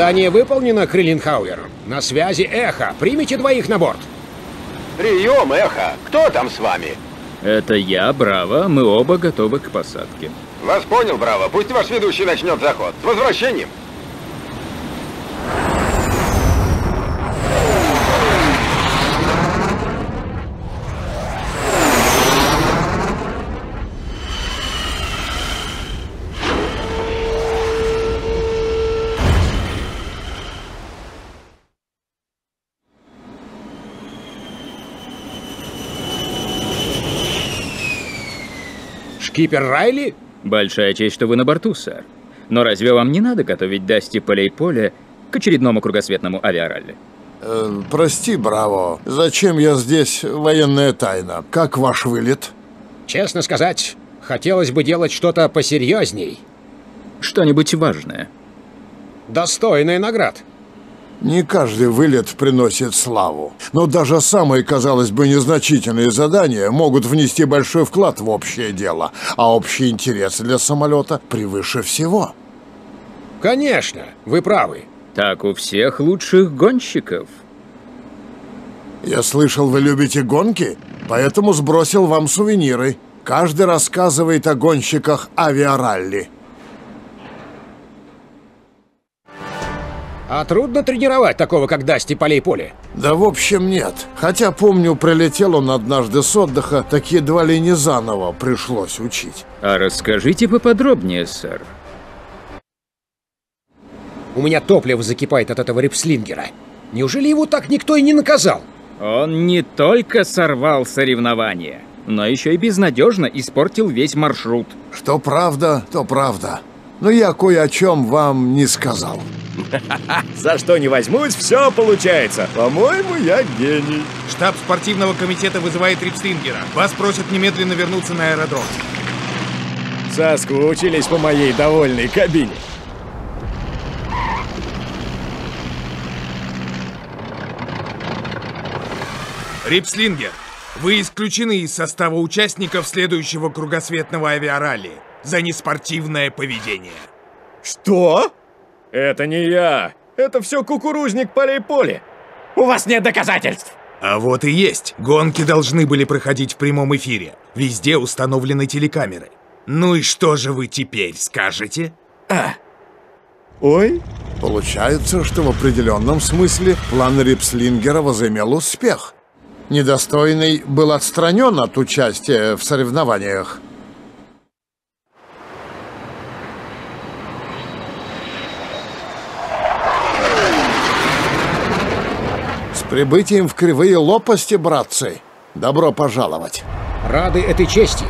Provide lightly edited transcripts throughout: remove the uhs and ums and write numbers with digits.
Задание выполнено, Крылинхауэр. На связи Эхо. Примите двоих на борт. Прием, Эхо. Кто там с вами? Это я, Браво. Мы оба готовы к посадке. Вас понял, Браво. Пусть ваш ведущий начнет заход. С возвращением. Шкипер Райли? Большая честь, что вы на борту, сэр. Но разве вам не надо готовить Дасти Полейполе к очередному кругосветному авиаралли? Прости, Браво. Зачем я здесь? Военная тайна. Как ваш вылет? Честно сказать, хотелось бы делать что-то посерьезней. Что-нибудь важное. Достойный наград. Не каждый вылет приносит славу. Но даже самые, казалось бы, незначительные задания могут внести большой вклад в общее дело. А общий интерес для самолета превыше всего. Конечно, вы правы. Так у всех лучших гонщиков. Я слышал, вы любите гонки, поэтому сбросил вам сувениры. Каждый рассказывает о гонщиках авиаралли. А трудно тренировать такого, как Дасти Полейполе? Да в общем нет. Хотя помню, прилетел он однажды с отдыха, так едва ли не заново пришлось учить. А расскажите поподробнее, сэр. У меня топливо закипает от этого рипслингера. Неужели его так никто и не наказал? Он не только сорвал соревнования, но еще и безнадежно испортил весь маршрут. Что правда, то правда. Но я кое о чем вам не сказал. За что не возьмусь, все получается. По-моему, я гений. Штаб спортивного комитета вызывает Рипслингера. Вас просят немедленно вернуться на аэродром. Соскучились по моей довольной кабине. Рипслингер, вы исключены из состава участников следующего кругосветного авиаралли за неспортивное поведение. Что? Это не я. Это все кукурузник Полейполе. У вас нет доказательств. А вот и есть. Гонки должны были проходить в прямом эфире. Везде установлены телекамеры. Ну и что же вы теперь скажете? Ой. Получается, что в определенном смысле план Рипслингера возымел успех. Недостойный был отстранен от участия в соревнованиях. Прибытием в кривые лопасти, братцы. Добро пожаловать. Рады этой чести.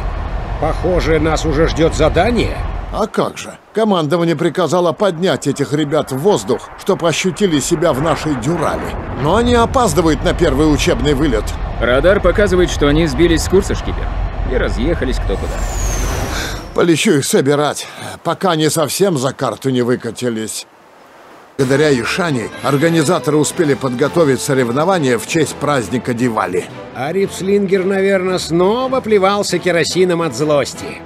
Похоже, нас уже ждет задание. А как же? Командование приказало поднять этих ребят в воздух, чтобы ощутили себя в нашей дюрале. Но они опаздывают на первый учебный вылет. Радар показывает, что они сбились с курса, Шкипер, и разъехались кто куда. Полечу их собирать, пока не совсем за карту не выкатились. Благодаря Ишани организаторы успели подготовить соревнования в честь праздника Дивали. А Рипслингер, наверное, снова плевался керосином от злости.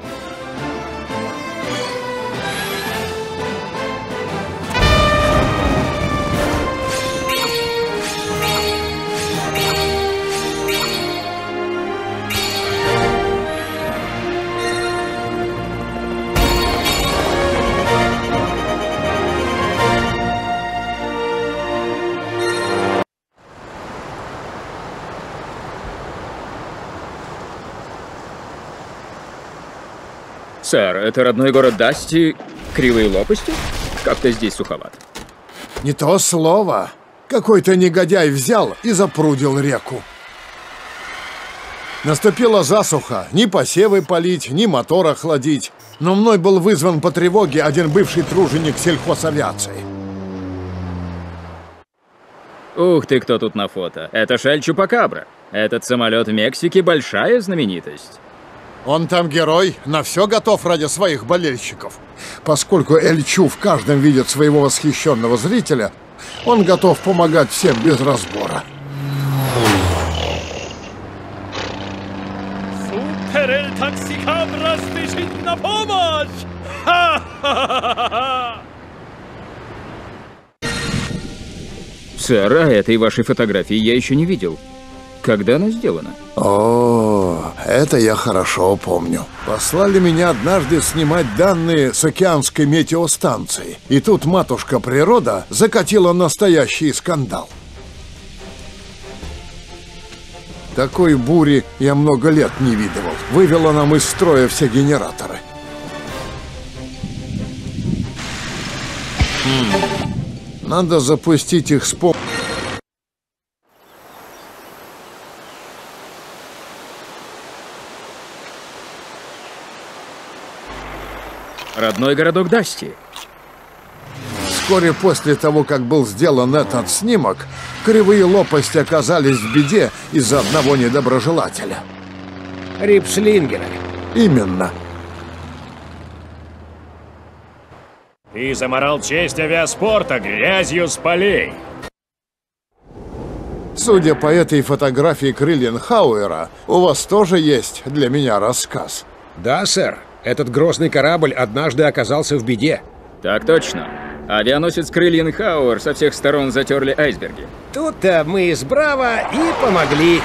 Сэр, это родной город Дасти, кривые лопасти? Как-то здесь суховато. Не то слово. Какой-то негодяй взял и запрудил реку. Наступила засуха. Ни посевы полить, ни мотор охладить. Но мной был вызван по тревоге один бывший труженик сельхозавиации. Ух ты, кто тут на фото. Это Эль Чупакабра. Этот самолет в Мексике большая знаменитость. Он там герой, на все готов ради своих болельщиков. Поскольку Эль Чу в каждом видит своего восхищенного зрителя, он готов помогать всем без разбора. Супер Эль Таксикабра спешит на помощь! Ха-ха-ха-ха-ха! Сэр, а этой вашей фотографии я еще не видел. Когда она сделана? О, это я хорошо помню. Послали меня однажды снимать данные с океанской метеостанции. И тут матушка природа закатила настоящий скандал. Такой бури я много лет не видывал. Вывела нам из строя все генераторы. Надо запустить их с помощью... Родной городок Дасти. Вскоре после того, как был сделан этот снимок, кривые лопасти оказались в беде из-за одного недоброжелателя. Рипслингера. Именно. Ты заморал честь авиаспорта грязью с полей. Судя по этой фотографии Крыльенхауэра, у вас тоже есть для меня рассказ. Да, сэр. Этот грозный корабль однажды оказался в беде. Так точно. Авианосец Крыльенхауэр со всех сторон затерли айсберги. Тут-то мы из Браво и помогли.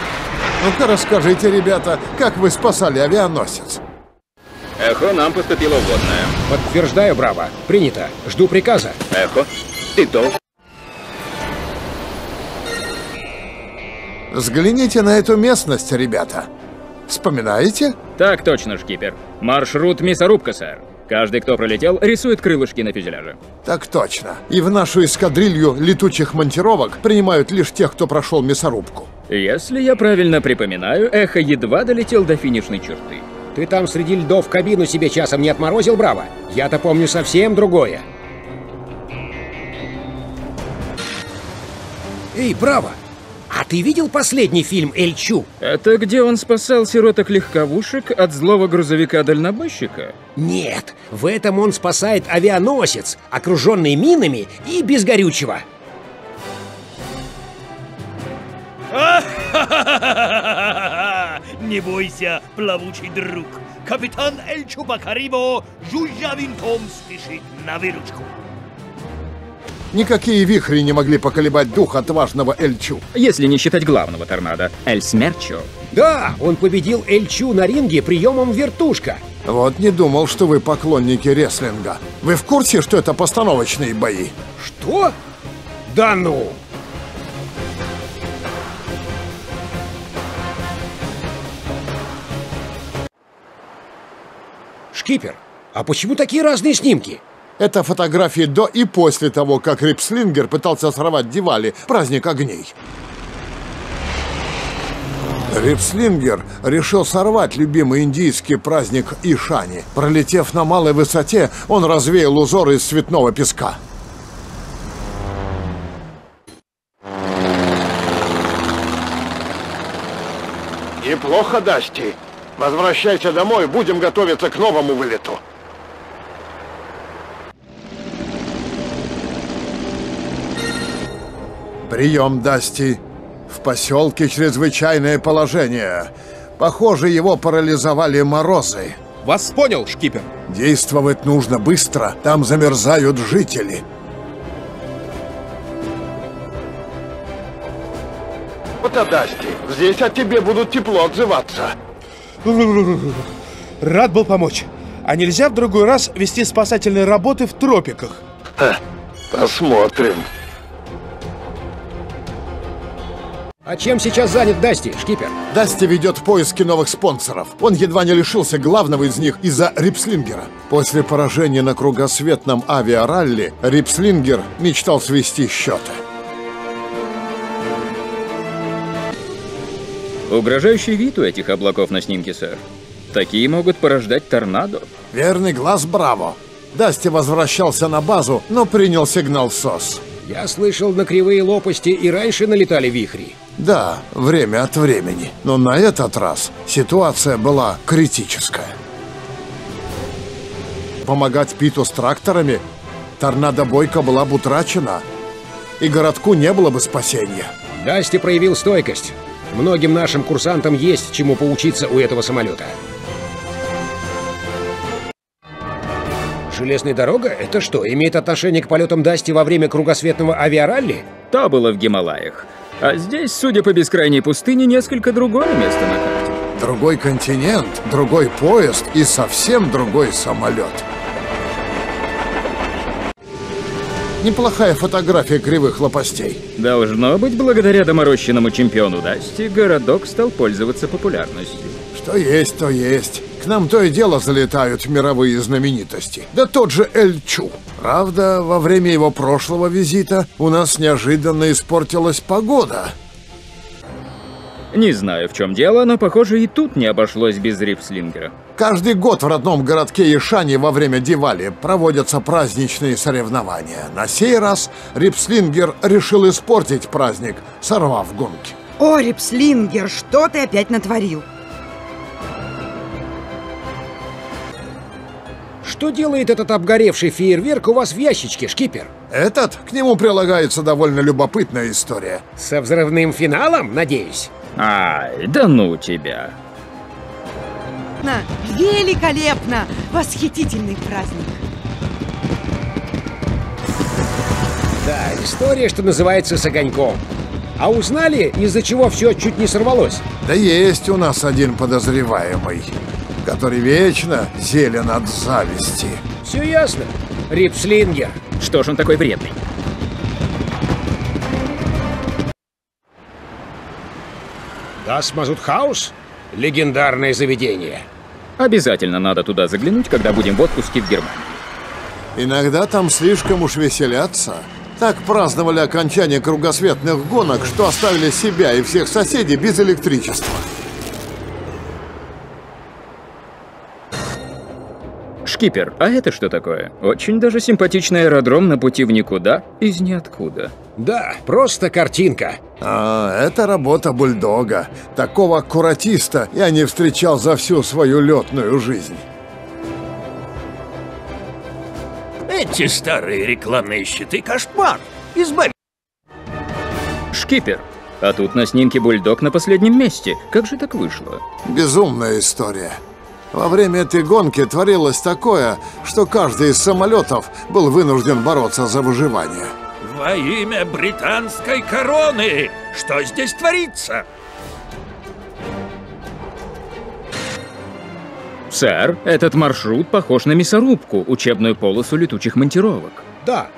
Ну-ка расскажите, ребята, как вы спасали авианосец? Эхо, нам поступило водное. Подтверждаю, Браво. Принято. Жду приказа. Эхо, ты должен. Взгляните на эту местность, ребята. Вспоминаете? Так точно, Шкипер. Маршрут мясорубка, сэр. Каждый, кто пролетел, рисует крылышки на фюзеляже. Так точно. И в нашу эскадрилью летучих монтировок принимают лишь тех, кто прошел мясорубку. Если я правильно припоминаю, Эхо едва долетел до финишной черты. Ты там среди льдов кабину себе часом не отморозил, Браво? Я-то помню совсем другое. Эй, Браво! А ты видел последний фильм «Эль Чу»? Это где он спасал сироток-легковушек от злого грузовика-дальнобойщика? Нет, в этом он спасает авианосец, окруженный минами и без горючего. Не бойся, плавучий друг. Капитан Эль Чупакабра жужжа винтом спешит на выручку. Никакие вихри не могли поколебать дух отважного Эль Чу. Если не считать главного торнадо, Эль Смерчо. Да, он победил Эль Чу на ринге приемом вертушка. Вот не думал, что вы поклонники рестлинга. Вы в курсе, что это постановочные бои? Что? Да ну! Шкипер, а почему такие разные снимки? Это фотографии до и после того, как Рипслингер пытался сорвать Дивали, праздник огней. Рипслингер решил сорвать любимый индийский праздник Ишани. Пролетев на малой высоте, он развеял узоры из цветного песка. Неплохо, Дасти. Возвращайся домой, будем готовиться к новому вылету. Прием, Дасти. В поселке чрезвычайное положение. Похоже, его парализовали морозы. Вас понял, Шкипер. Действовать нужно быстро. Там замерзают жители. Вот, Дасти, здесь о тебе будут тепло отзываться. Рад был помочь. А нельзя в другой раз вести спасательные работы в тропиках? Посмотрим. А чем сейчас занят Дасти, Шкипер? Дасти ведет поиски новых спонсоров. Он едва не лишился главного из них из-за Рипслингера. После поражения на кругосветном авиаралли Рипслингер мечтал свести счеты. Угрожающий вид у этих облаков на снимке, сэр. Такие могут порождать торнадо. Верный глаз, Браво. Дасти возвращался на базу, но принял сигнал СОС. Я слышал, на кривые лопасти и раньше налетали вихри. Да, время от времени. Но на этот раз ситуация была критическая. Помогать Питу с тракторами? Торнадо-бойка была бы утрачена, и городку не было бы спасения. Дасти проявил стойкость. Многим нашим курсантам есть чему поучиться у этого самолета. Железная дорога? Это что, имеет отношение к полетам Дасти во время кругосветного авиаралли? То было в Гималаях. А здесь, судя по бескрайней пустыне, несколько другое место на карте. Другой континент, другой поезд и совсем другой самолет. Неплохая фотография кривых лопастей. Должно быть, благодаря доморощенному чемпиону Дасти городок стал пользоваться популярностью. Что есть, то есть. К нам то и дело залетают мировые знаменитости. Да тот же Эль Чу. Правда, во время его прошлого визита у нас неожиданно испортилась погода. Не знаю, в чем дело, но, похоже, и тут не обошлось без Рипслингера. Каждый год в родном городке Ишани во время Дивали проводятся праздничные соревнования. На сей раз Рипслингер решил испортить праздник, сорвав гонки. О, Рипслингер, что ты опять натворил? Что делает этот обгоревший фейерверк у вас в ящичке, шкипер? Этот? К нему прилагается довольно любопытная история. Со взрывным финалом, надеюсь? Ай, да ну тебя. Великолепно! Восхитительный праздник! Да, история, что называется, с огоньком. А узнали, из-за чего все чуть не сорвалось? Да есть у нас один подозреваемый, который вечно зелен от зависти. Все ясно. Рипслингер. Что ж он такой вредный? Das Mazuhaus? Легендарное заведение. Обязательно надо туда заглянуть, когда будем в отпуске в Германии. Иногда там слишком уж веселятся. Так праздновали окончание кругосветных гонок, что оставили себя и всех соседей без электричества. Шкипер, а это что такое? Очень даже симпатичный аэродром на пути в никуда из ниоткуда. Да, просто картинка. А, это работа бульдога. Такого аккуратиста я не встречал за всю свою летную жизнь. Эти старые рекламные щиты кошмар. Избави... Шкипер, а тут на снимке бульдог на последнем месте. Как же так вышло? Безумная история. Во время этой гонки творилось такое, что каждый из самолетов был вынужден бороться за выживание. Во имя британской короны! Что здесь творится? Сэр, этот маршрут похож на мясорубку, учебную полосу летучих монтировок. Да,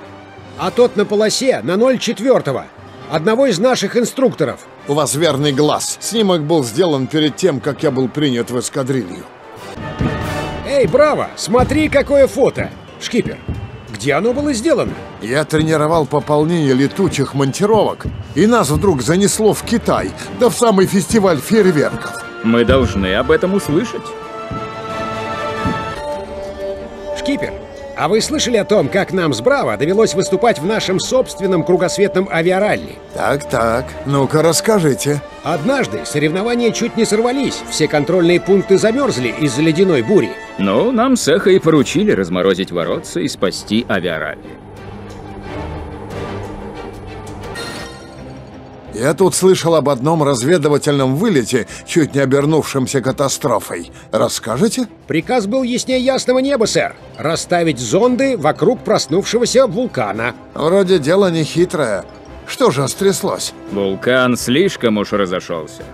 а тот на полосе на 0,4. Одного из наших инструкторов. У вас верный глаз. Снимок был сделан перед тем, как я был принят в эскадрилью. Эй, браво! Смотри, какое фото! Шкипер, где оно было сделано? Я тренировал пополнение летучих монтировок, и нас вдруг занесло в Китай, да в самый фестиваль фейерверков. Мы должны об этом услышать. Шкипер, а вы слышали о том, как нам с браво довелось выступать в нашем собственном кругосветном авиаралли? Так, ну-ка расскажите. Однажды соревнования чуть не сорвались, все контрольные пункты замерзли из-за ледяной бури. Ну, нам с эхо и поручили разморозить воротца и спасти авиаралли. Я тут слышал об одном разведывательном вылете, чуть не обернувшемся катастрофой. Расскажете? Приказ был яснее ясного неба, сэр. Расставить зонды вокруг проснувшегося вулкана. Вроде дело не хитрое. Что же стряслось? Вулкан слишком уж разошелся.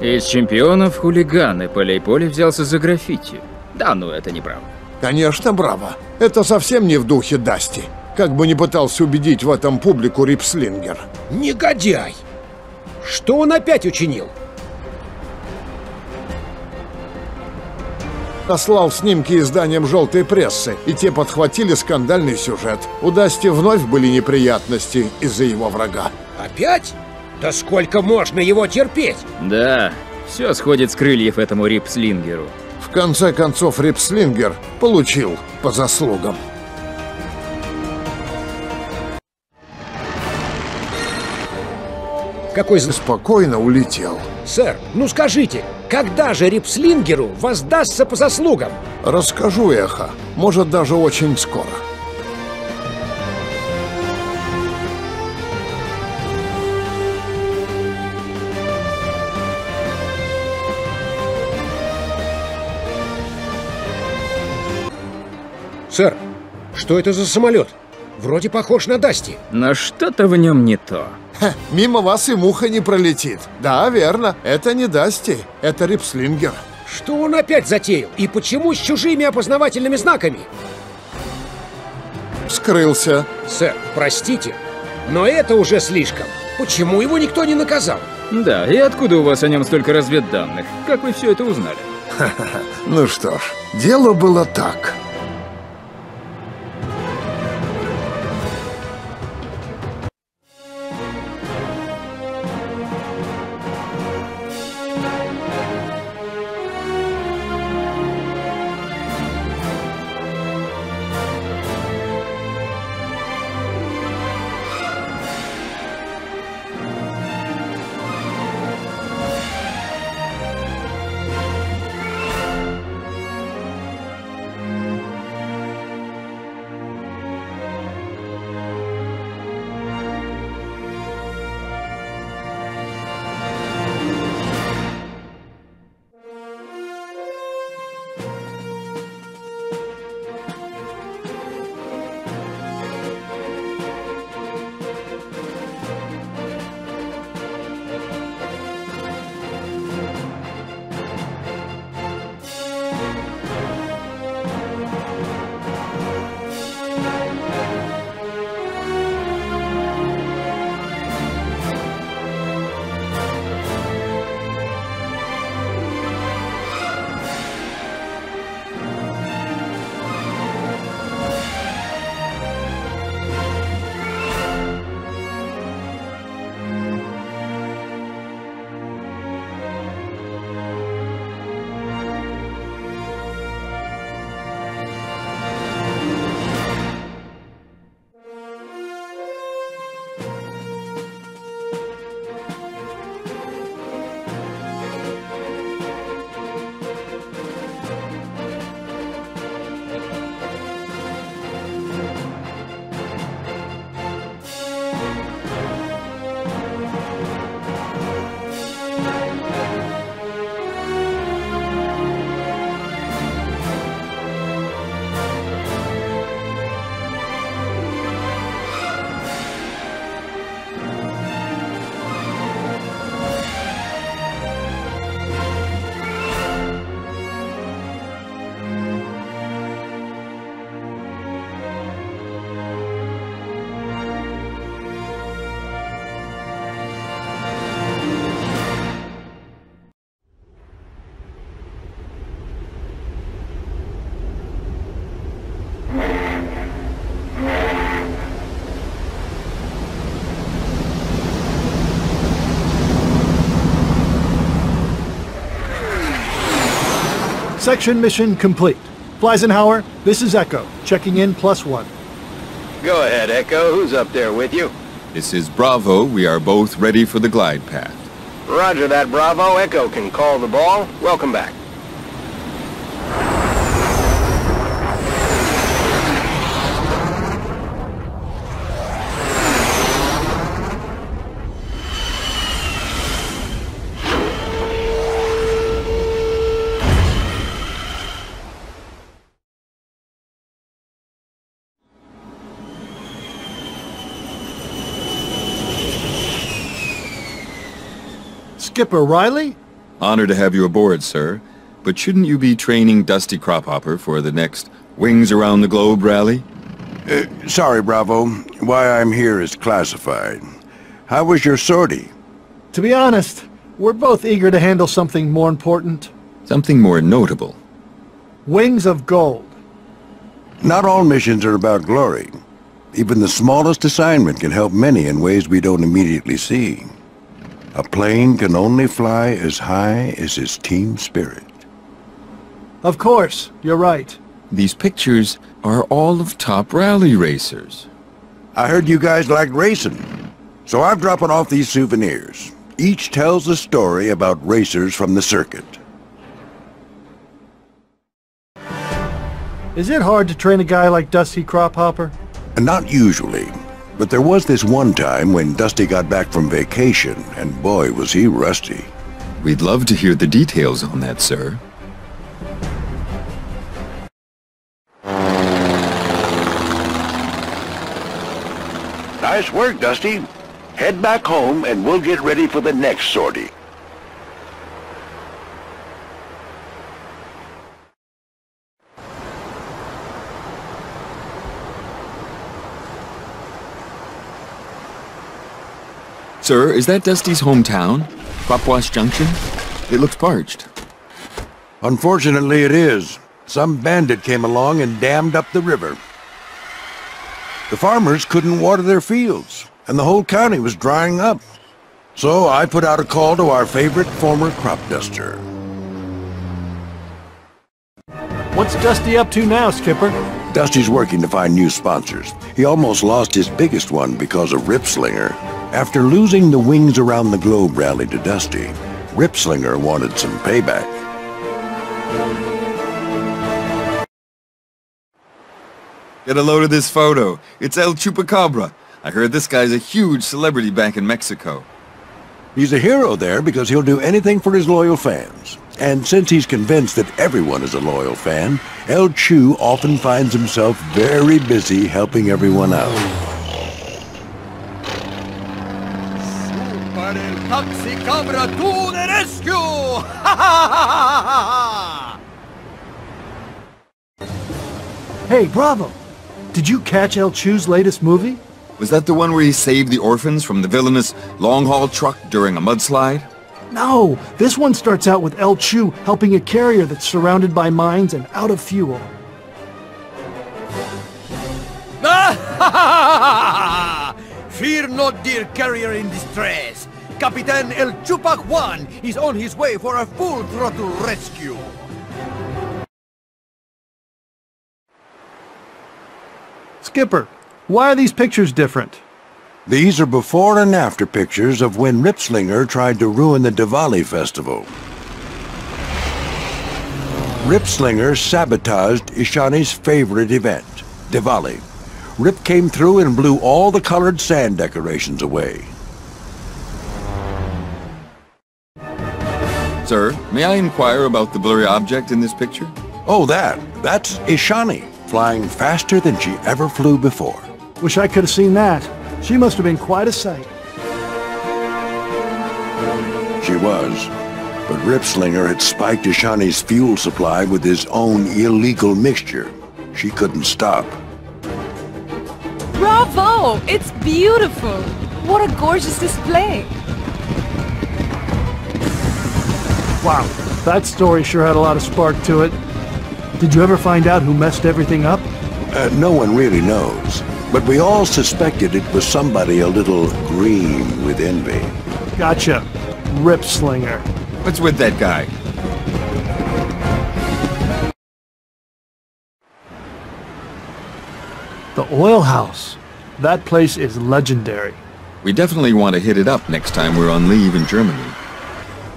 Из чемпионов хулиганы Полей-Поли взялся за граффити. Да, ну это не браво. Конечно, браво. Это совсем не в духе Дасти. Как бы ни пытался убедить в этом публику Рипслингер. Негодяй! Что он опять учинил? Послал снимки изданиям «Желтой прессы», и те подхватили скандальный сюжет. У Дасти вновь были неприятности из-за его врага. Опять? Да сколько можно его терпеть? Да, все сходит с крыльев этому Рипслингеру. В конце концов, Рипслингер получил по заслугам. Какой спокойно улетел. Сэр, ну скажите, когда же Рипслингеру воздастся по заслугам? Расскажу, эхо. Может, даже очень скоро. Сэр, что это за самолет? Вроде похож на Дасти. Но что-то в нем не то. Ха, мимо вас и муха не пролетит. Да, верно. Это не Дасти, это Рипслингер. Что он опять затеял? И почему с чужими опознавательными знаками? Скрылся. Сэр, простите, но это уже слишком. Почему его никто не наказал? Да, и откуда у вас о нем столько разведданных? Как вы все это узнали? Ха-ха-ха. Ну что ж, дело было так. Section mission complete. Fliesenhauer, this is Echo, checking in +1. Go ahead, Echo. Who's up there with you? This is Bravo. We are both ready for the glide path. Roger that, Bravo. Echo can call the ball. Welcome back. Skipper Riley? Honored to have you aboard, sir. But shouldn't you be training Dusty Crophopper for the next Wings Around the Globe rally? Sorry, Bravo. Why I'm here is classified. How was your sortie? To be honest, we're both eager to handle something more important. Something more notable. Wings of Gold. Not all missions are about glory. Even the smallest assignment can help many in ways we don't immediately see. A plane can only fly as high as his team spirit. Of course, you're right. These pictures are all of top rally racers. I heard you guys like racing, so I'm dropping off these souvenirs. Each tells a story about racers from the circuit. Is it hard to train a guy like Dusty Crophopper? Not usually. But there was this one time when Dusty got back from vacation, and boy, was he rusty. We'd love to hear the details on that, sir. Nice work, Dusty. Head back home and we'll get ready for the next sortie. Sir, is that Dusty's hometown? Propwash Junction? It looks parched. Unfortunately, it is. Some bandit came along and dammed up the river. The farmers couldn't water their fields, and the whole county was drying up. So I put out a call to our favorite former crop duster. What's Dusty up to now, Skipper? Dusty's working to find new sponsors. He almost lost his biggest one because of Ripslinger. After losing the Wings Around the Globe rally to Dusty, Ripslinger wanted some payback. Get a load of this photo. It's El Chupacabra. I heard this guy's a huge celebrity back in Mexico. He's a hero there because he'll do anything for his loyal fans. And since he's convinced that everyone is a loyal fan, El Chu often finds himself very busy helping everyone out. Super El Chupacabra to the rescue! Ha ha ha ha ha! Hey, bravo! Did you catch El Chu's latest movie? Was that the one where he saved the orphans from the villainous long-haul truck during a mudslide? No, this one starts out with El Chu helping a carrier that's surrounded by mines and out of fuel. Fear not, dear carrier in distress. Captain El Chupac Juan is on his way for a full-throttle rescue. Skipper, why are these pictures different? These are before and after pictures of when Ripslinger tried to ruin the Diwali festival. Ripslinger sabotaged Ishani's favorite event, Diwali. Rip came through and blew all the colored sand decorations away. Sir, may I inquire about the blurry object in this picture? Oh, that's Ishani, flying faster than she ever flew before. Wish I could have seen that. She must have been quite a sight. She was, but Ripslinger had spiked Ishani's fuel supply with his own illegal mixture. She couldn't stop. Bravo! It's beautiful! What a gorgeous display! Wow, that story sure had a lot of spark to it. Did you ever find out who messed everything up? No one really knows, but we all suspected it was somebody a little green with envy. Gotcha. Ripslinger. What's with that guy? The oil house. That place is legendary. We definitely want to hit it up next time we're on leave in Germany.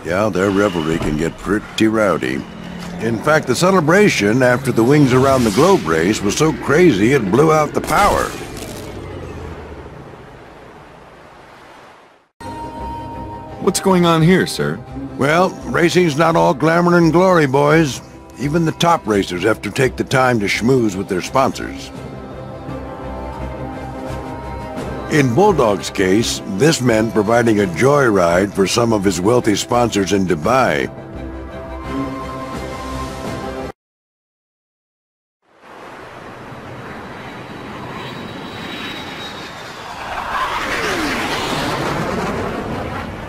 Yeah, their revelry can get pretty rowdy. In fact, the celebration after the Wings Around the Globe race was so crazy it blew out the power. What's going on here, sir? Well, racing's not all glamour and glory, boys. Even the top racers have to take the time to schmooze with their sponsors. In Bulldog's case, this meant providing a joyride for some of his wealthy sponsors in Dubai.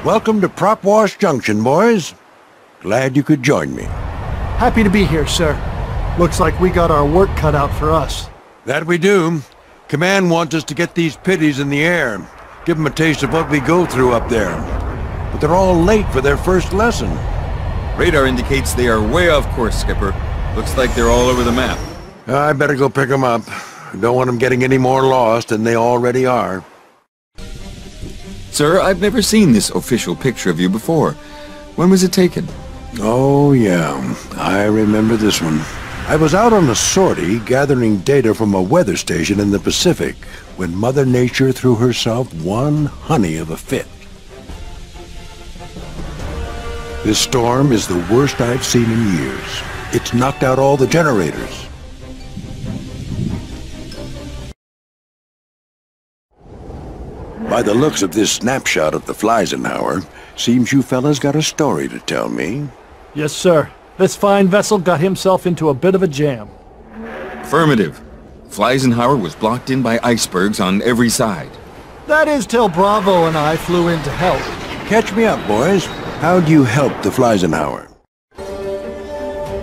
Welcome to Propwash Junction, boys. Glad you could join me. Happy to be here, sir. Looks like we got our work cut out for us. That we do. Command wants us to get these pitties in the air. Give them a taste of what we go through up there. But they're all late for their first lesson. Radar indicates they are way off course, Skipper. Looks like they're all over the map. I better go pick them up. Don't want them getting any more lost than they already are. Sir, I've never seen this official picture of you before. When was it taken? Oh, yeah. I remember this one. I was out on a sortie gathering data from a weather station in the Pacific when Mother Nature threw herself one honey of a fit. This storm is the worst I've seen in years. It's knocked out all the generators. By the looks of this snapshot of the Fliesenhauer, seems you fellas got a story to tell me. Yes, sir. This fine vessel got himself into a bit of a jam. Affirmative. Fliesenhauer was blocked in by icebergs on every side. That is till Bravo and I flew in to help. Catch me up, boys. How'd you help the Fliesenhauer?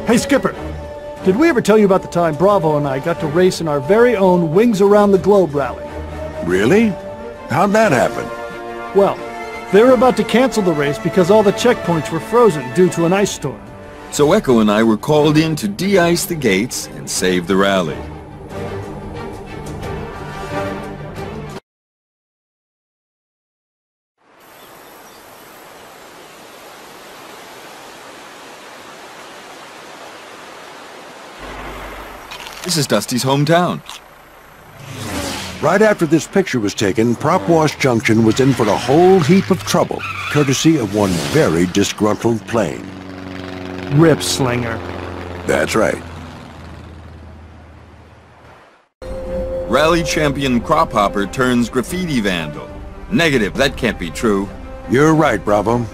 Hey, Skipper. Did we ever tell you about the time Bravo and I got to race in our very own Wings Around the Globe rally? Really? How'd that happen? Well, they were about to cancel the race because all the checkpoints were frozen due to an ice storm. So Echo and I were called in to de-ice the gates and save the rally. This is Dusty's hometown. Right after this picture was taken, Propwash Junction was in for a whole heap of trouble, courtesy of one very disgruntled plane. Ripslinger. That's right. Rally champion Crophopper turns graffiti vandal. Negative, that can't be true. You're right, Bravo.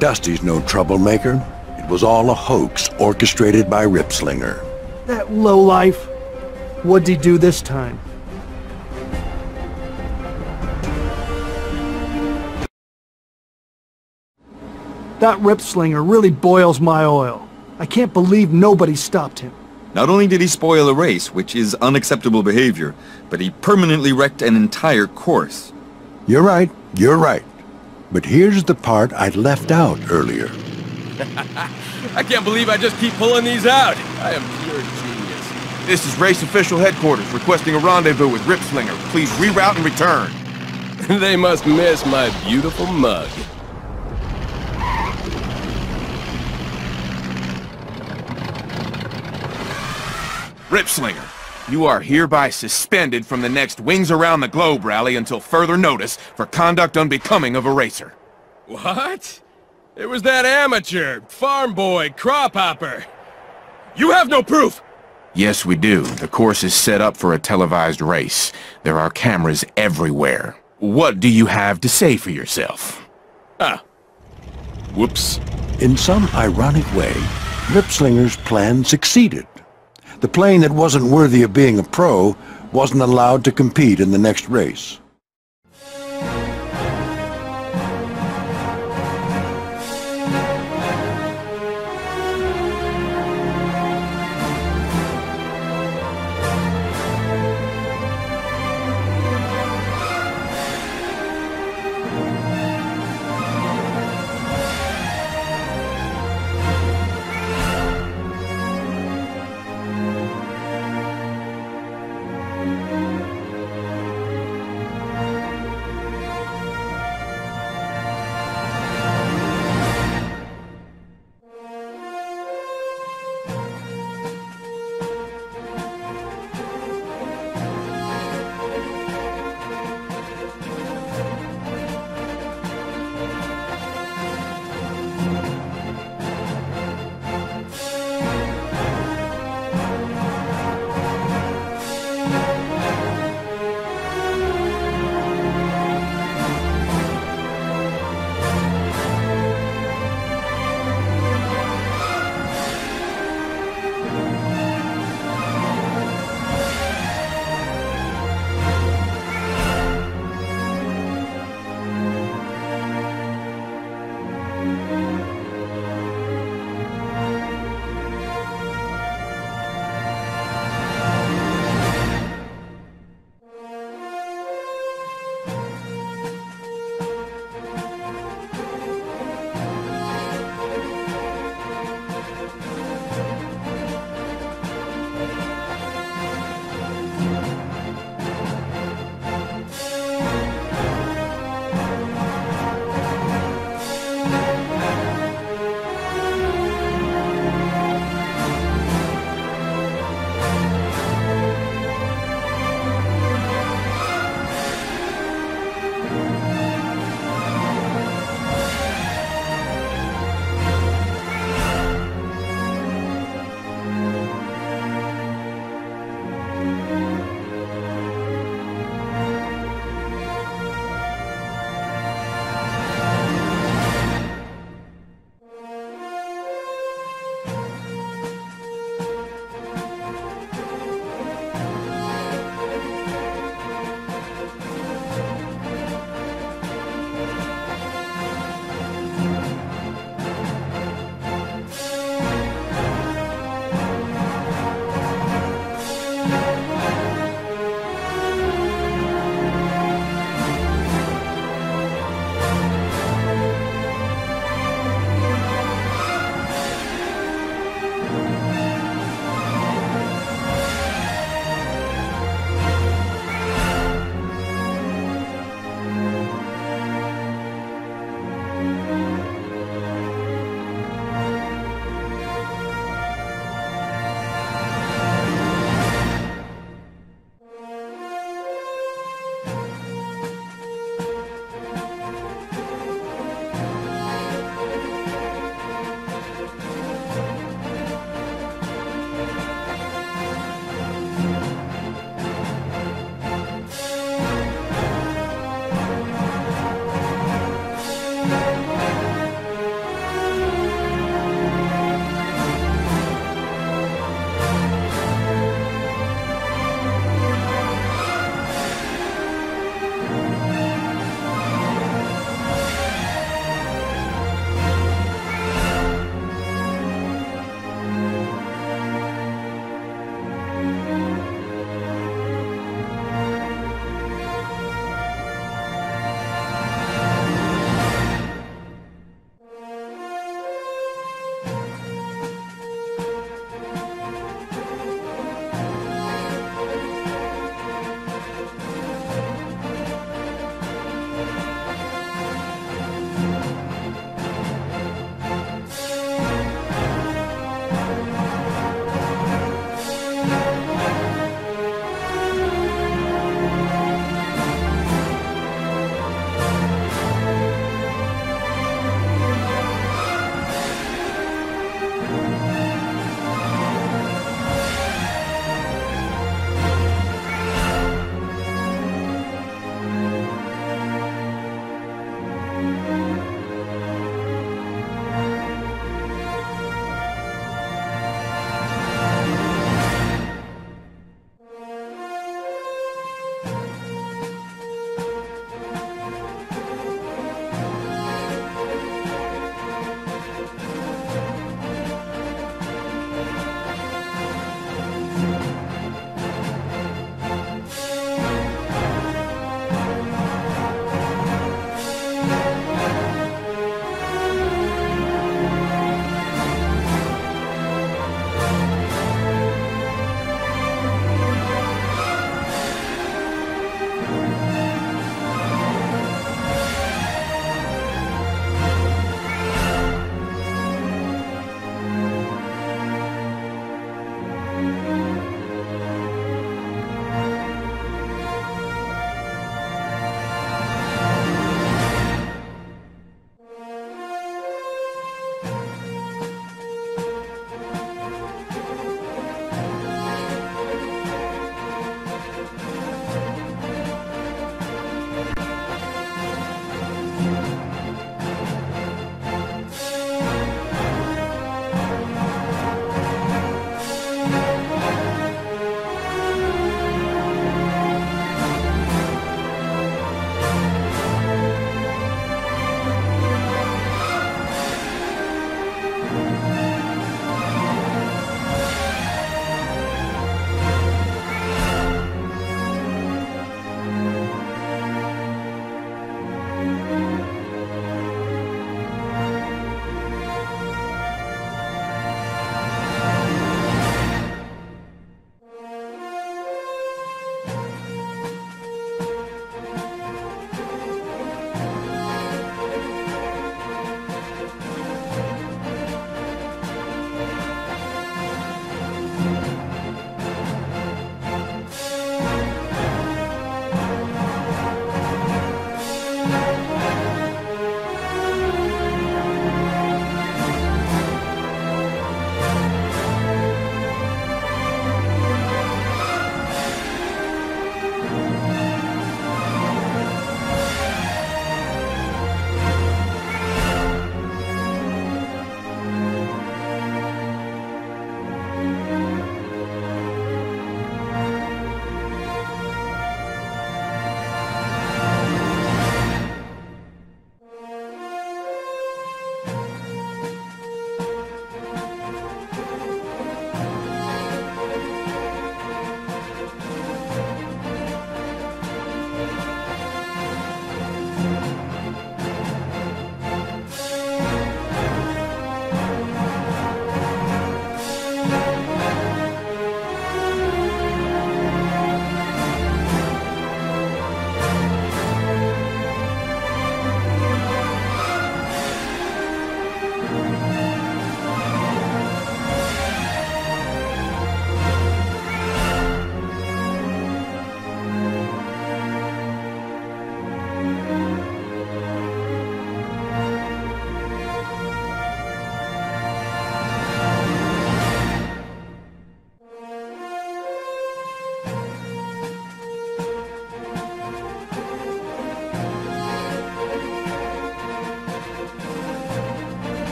Dusty's no troublemaker. It was all a hoax orchestrated by Ripslinger. That lowlife. What'd he do this time? That Ripslinger really boils my oil. I can't believe nobody stopped him. Not only did he spoil a race, which is unacceptable behavior, but he permanently wrecked an entire course. You're right, you're right. But here's the part I left out earlier. I can't believe I just keep pulling these out. I am pure genius. This is race official headquarters requesting a rendezvous with Ripslinger. Please reroute and return. They must miss my beautiful mug. Ripslinger, you are hereby suspended from the next Wings Around the Globe rally until further notice for conduct unbecoming of a racer. What? It was that amateur, farm boy, Crophopper. You have no proof! Yes, we do. The course is set up for a televised race. There are cameras everywhere. What do you have to say for yourself? Whoops. In some ironic way, Ripslinger's plan succeeded. The plane that wasn't worthy of being a pro wasn't allowed to compete in the next race.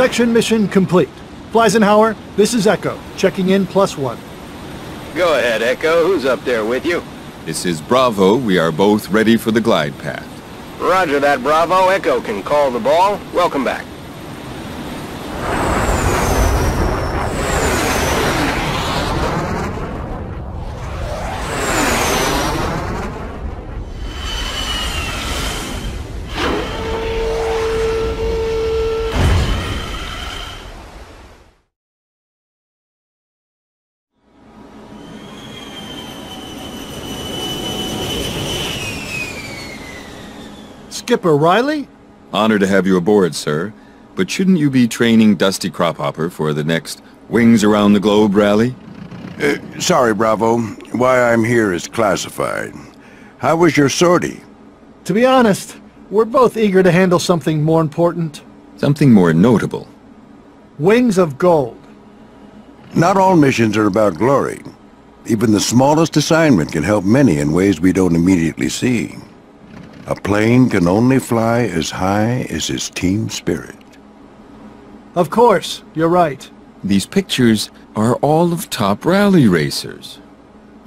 Section mission complete. Fliesenhauer, this is Echo, checking in +1. Go ahead, Echo. Who's up there with you? This is Bravo. We are both ready for the glide path. Roger that, Bravo. Echo can call the ball. Welcome back. Skipper Riley? Honored to have you aboard, sir. But shouldn't you be training Dusty Crophopper for the next Wings Around the Globe rally? Sorry, Bravo. Why I'm here is classified. How was your sortie? To be honest, we're both eager to handle something more important. Something more notable. Wings of Gold. Not all missions are about glory. Even the smallest assignment can help many in ways we don't immediately see. A plane can only fly as high as his team spirit. Of course, you're right. These pictures are all of top rally racers.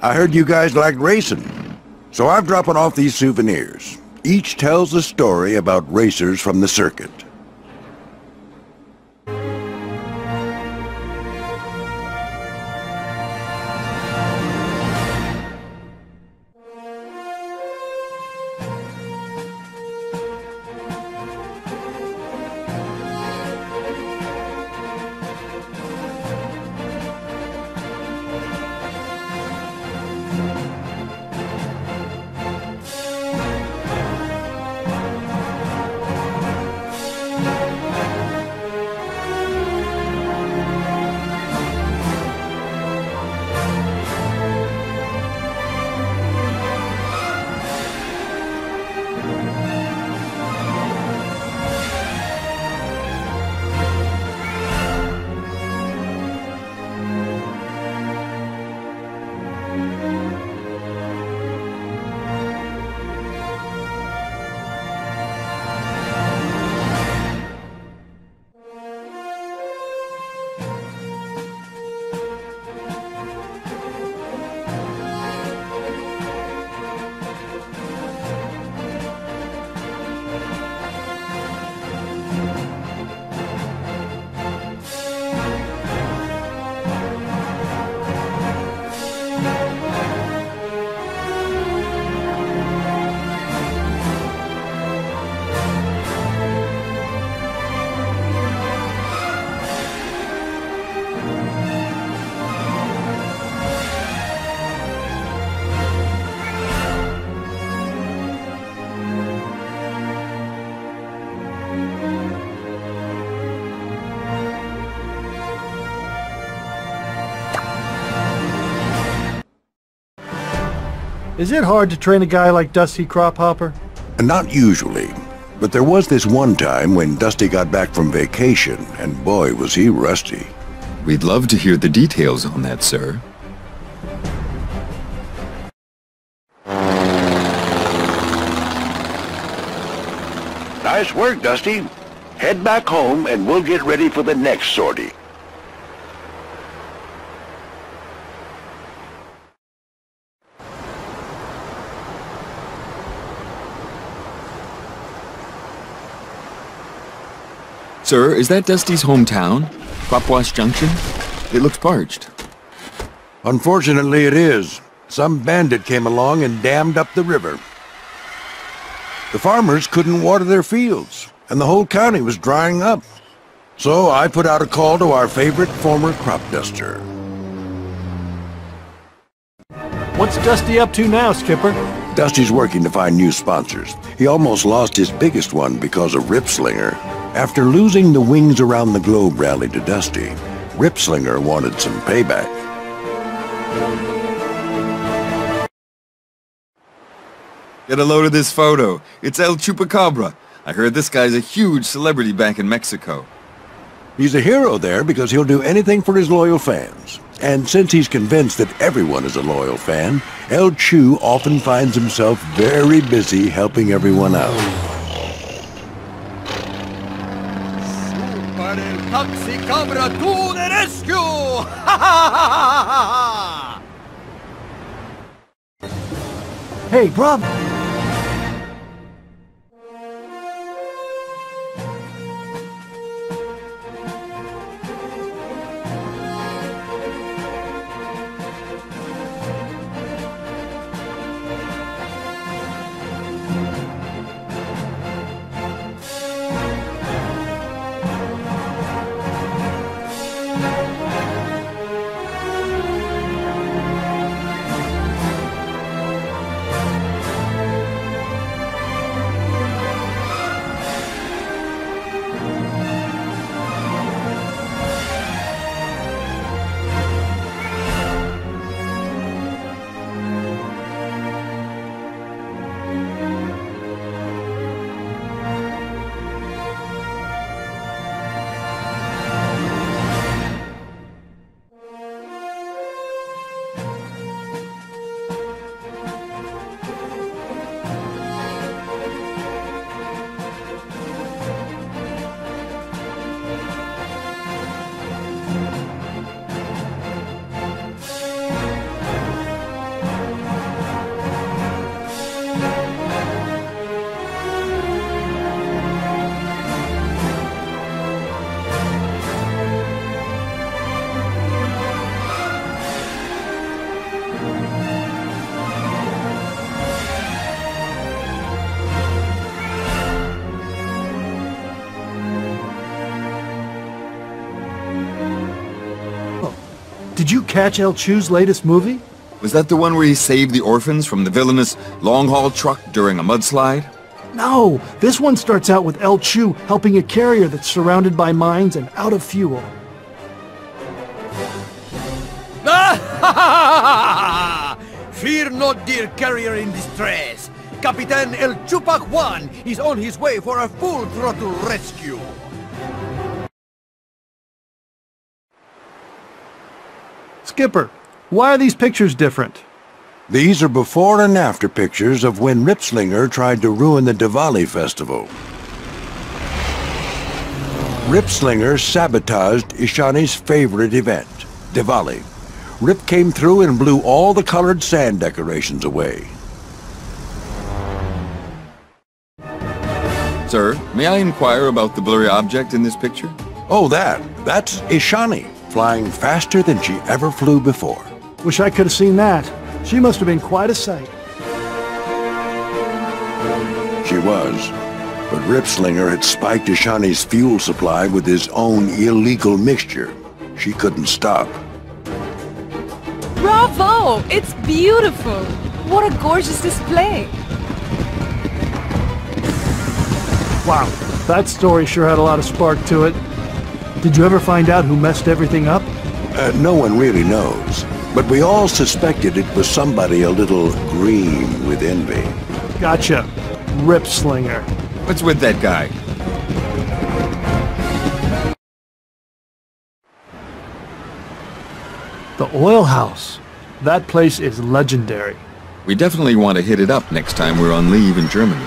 I heard you guys like racing, so I'm dropping off these souvenirs. Each tells a story about racers from the circuit. Is it hard to train a guy like Dusty Crophopper? Not usually, but there was this one time when Dusty got back from vacation, and boy was he rusty. We'd love to hear the details on that, sir. Nice work, Dusty. Head back home and we'll get ready for the next sortie. Sir, is that Dusty's hometown? Propwash Junction? It looks parched. Unfortunately, it is. Some bandit came along and dammed up the river. The farmers couldn't water their fields, and the whole county was drying up. So I put out a call to our favorite former crop duster. What's Dusty up to now, Skipper? Dusty's working to find new sponsors. He almost lost his biggest one because of Ripslinger. After losing the Wings Around the Globe rally to Dusty, Ripslinger wanted some payback. Get a load of this photo. It's El Chupacabra. I heard this guy's a huge celebrity back in Mexico. He's a hero there because he'll do anything for his loyal fans. And since he's convinced that everyone is a loyal fan, El Chu often finds himself very busy helping everyone out. Taxicabra to the rescue! Ha ha ha ha ha! Hey, Bob! Did you catch El Chu's latest movie? Was that the one where he saved the orphans from the villainous long-haul truck during a mudslide? No, this one starts out with El Chu helping a carrier that's surrounded by mines and out of fuel. Fear not, dear carrier in distress. Captain El Chupac Juan is on his way for a full throttle rescue. Skipper, why are these pictures different? These are before and after pictures of when Ripslinger tried to ruin the Diwali festival. Ripslinger sabotaged Ishani's favorite event, Diwali. Rip came through and blew all the colored sand decorations away. Sir, may I inquire about the blurry object in this picture? Oh, that's Ishani, flying faster than she ever flew before. Wish I could have seen that. She must have been quite a sight. She was, but Ripslinger had spiked Ishani's fuel supply with his own illegal mixture. She couldn't stop. Bravo! It's beautiful! What a gorgeous display! Wow, that story sure had a lot of spark to it. Did you ever find out who messed everything up? No one really knows, but we all suspected it was somebody a little green with envy. Gotcha. Ripslinger. What's with that guy? The oil house. That place is legendary. We definitely want to hit it up next time we're on leave in Germany.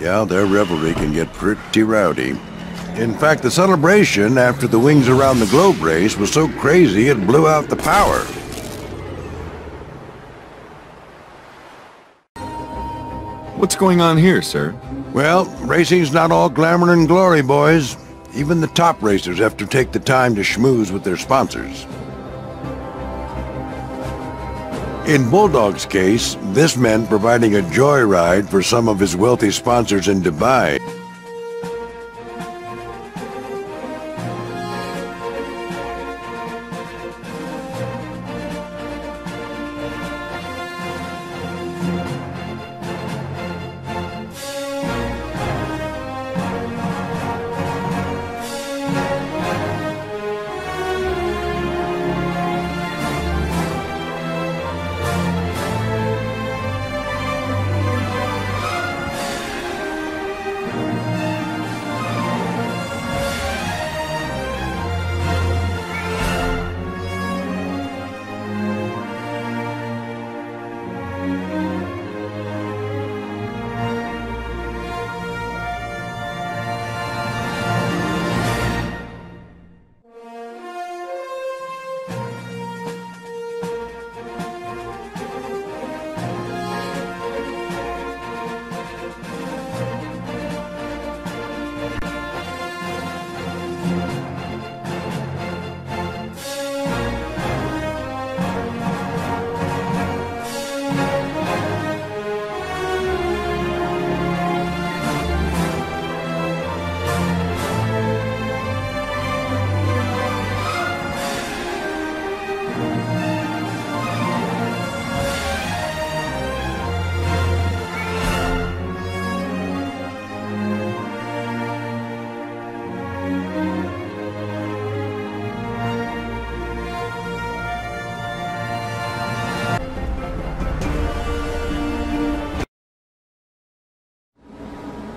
Yeah, their revelry can get pretty rowdy. In fact, the celebration after the Wings Around the Globe race was so crazy it blew out the power. What's going on here, sir? Well, racing's not all glamour and glory, boys. Even the top racers have to take the time to schmooze with their sponsors. In Bulldog's case, this meant providing a joyride for some of his wealthy sponsors in Dubai.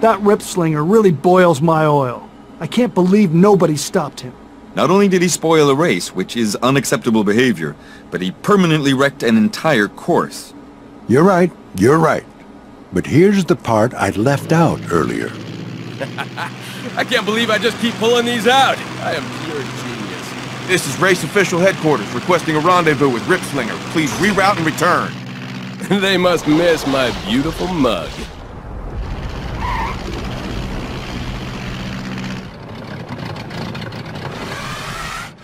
That Ripslinger really boils my oil. I can't believe nobody stopped him. Not only did he spoil a race, which is unacceptable behavior, but he permanently wrecked an entire course. You're right, you're right. But here's the part I left out earlier. I can't believe I just keep pulling these out. I am pure genius. This is race official headquarters requesting a rendezvous with Ripslinger. Please reroute and return. They must miss my beautiful mug.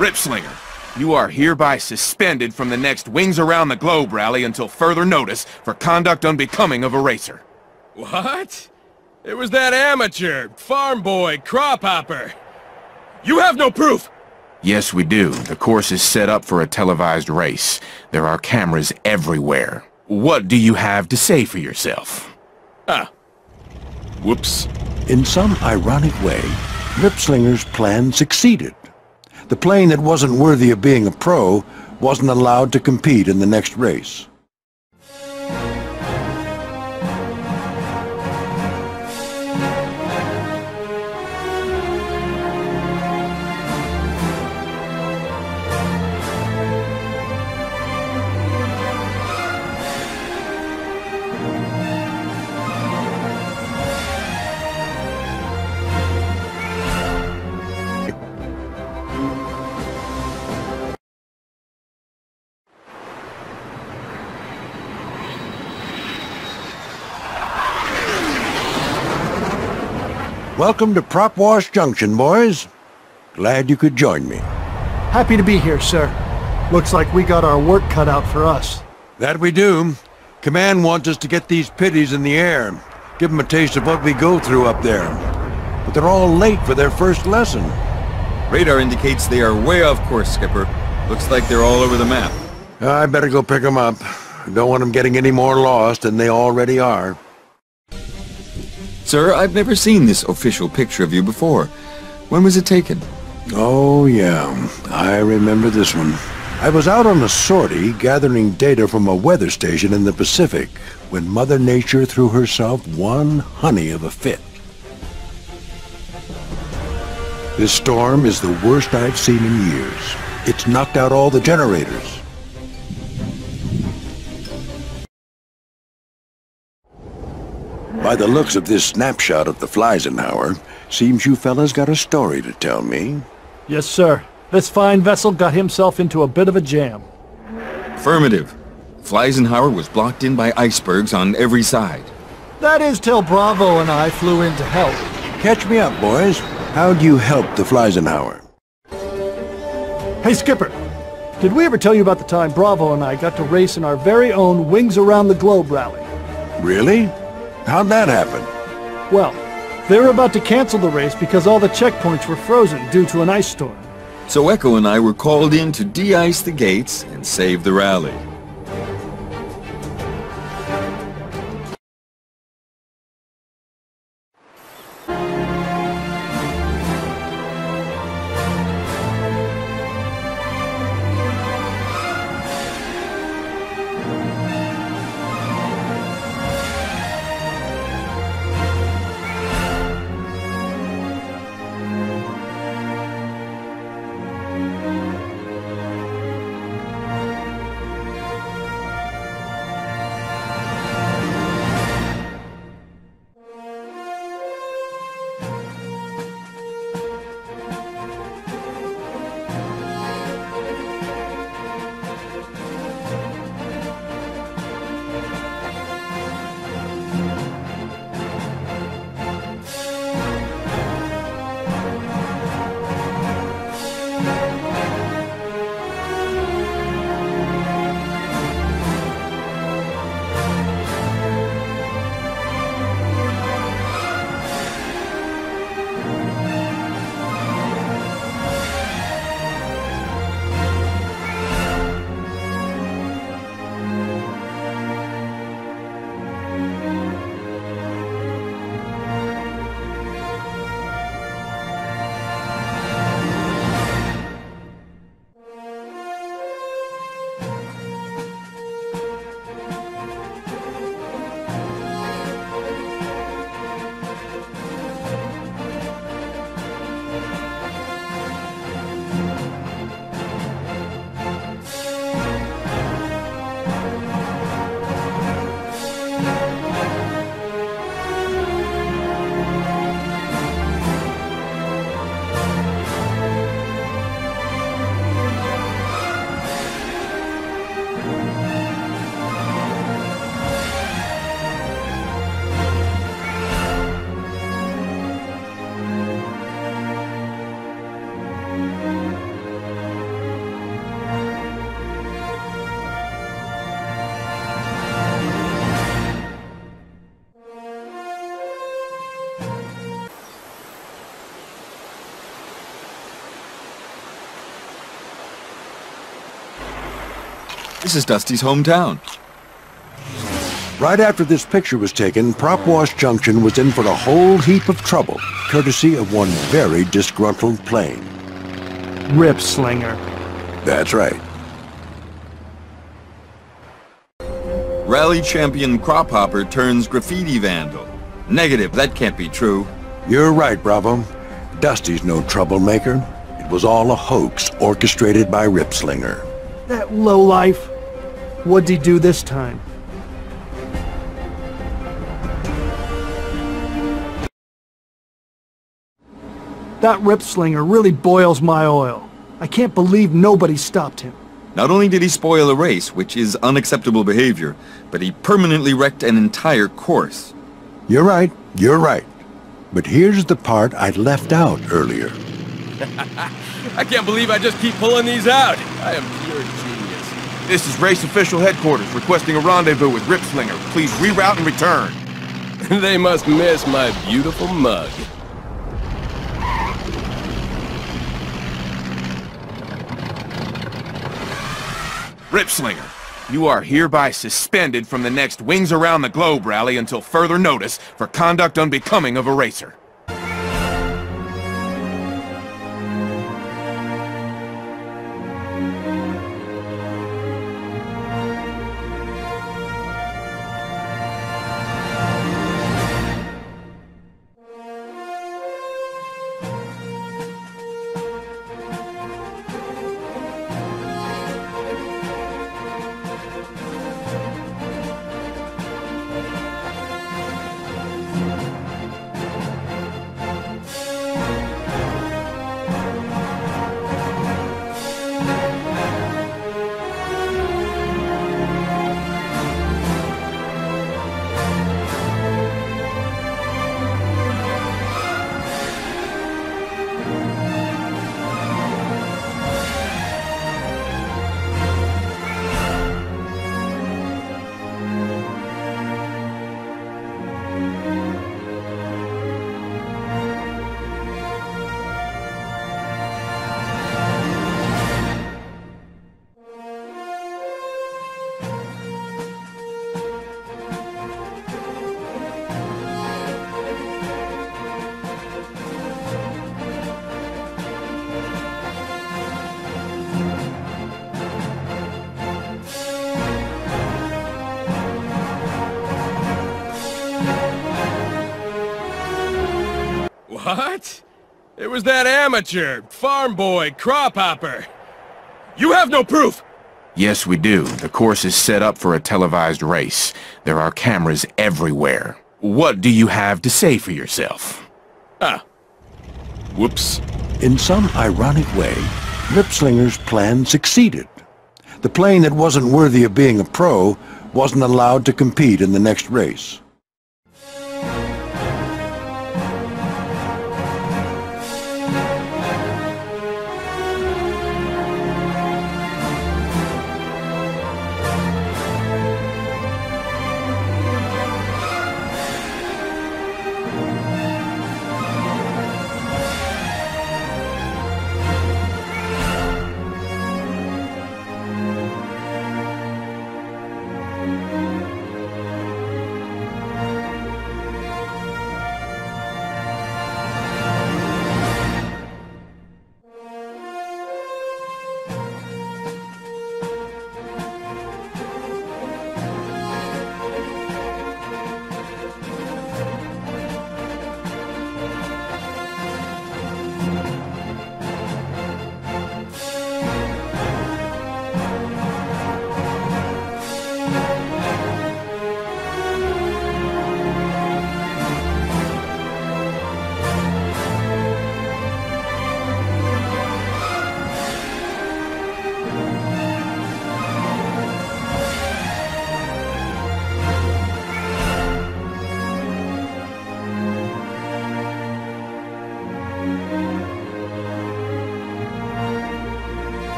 Ripslinger, you are hereby suspended from the next Wings Around the Globe rally until further notice for conduct unbecoming of a racer. What? It was that amateur, farm boy, Crophopper. You have no proof! Yes, we do. The course is set up for a televised race. There are cameras everywhere. What do you have to say for yourself? Ah. Whoops. In some ironic way, Ripslinger's plan succeeded. The plane that wasn't worthy of being a pro wasn't allowed to compete in the next race. Welcome to Propwash Junction, boys. Glad you could join me. Happy to be here, sir. Looks like we got our work cut out for us. That we do. Command wants us to get these pitties in the air. Give them a taste of what we go through up there. But they're all late for their first lesson. Radar indicates they are way off course, Skipper. Looks like they're all over the map. I better go pick them up. Don't want them getting any more lost than they already are. Sir, I've never seen this official picture of you before. When was it taken? Oh, yeah. I remember this one. I was out on a sortie gathering data from a weather station in the Pacific when Mother Nature threw herself one honey of a fit. This storm is the worst I've seen in years. It's knocked out all the generators. By the looks of this snapshot of the Fliesenhauer, seems you fellas got a story to tell me. Yes, sir. This fine vessel got himself into a bit of a jam. Affirmative. Fliesenhauer was blocked in by icebergs on every side. That is till Bravo and I flew in to help. Catch me up, boys. How do you help the Fliesenhauer? Hey, Skipper. Did we ever tell you about the time Bravo and I got to race in our very own Wings Around the Globe rally? Really? How'd that happen? Well, they were about to cancel the race because all the checkpoints were frozen due to an ice storm. So Echo and I were called in to de-ice the gates and save the rally. This is Dusty's hometown. Right after this picture was taken, Propwash Junction was in for a whole heap of trouble, courtesy of one very disgruntled plane. Ripslinger. That's right. Rally champion Crophopper turns graffiti vandal. Negative, that can't be true. You're right, Bravo. Dusty's no troublemaker. It was all a hoax orchestrated by Ripslinger. That lowlife. What'd he do this time? That Ripslinger really boils my oil. I can't believe nobody stopped him. Not only did he spoil a race, which is unacceptable behavior, but he permanently wrecked an entire course. You're right, you're right. But here's the part I left out earlier. I can't believe I just keep pulling these out. I am pure genius. This is race official headquarters requesting a rendezvous with Ripslinger. Please reroute and return. They must miss my beautiful mug. Ripslinger, you are hereby suspended from the next Wings Around the Globe rally until further notice for conduct unbecoming of a racer. What? It was that amateur, farm boy, Crophopper. You have no proof! Yes, we do. The course is set up for a televised race. There are cameras everywhere. What do you have to say for yourself? Ah. Whoops. In some ironic way, Ripslinger's plan succeeded. The plane that wasn't worthy of being a pro wasn't allowed to compete in the next race.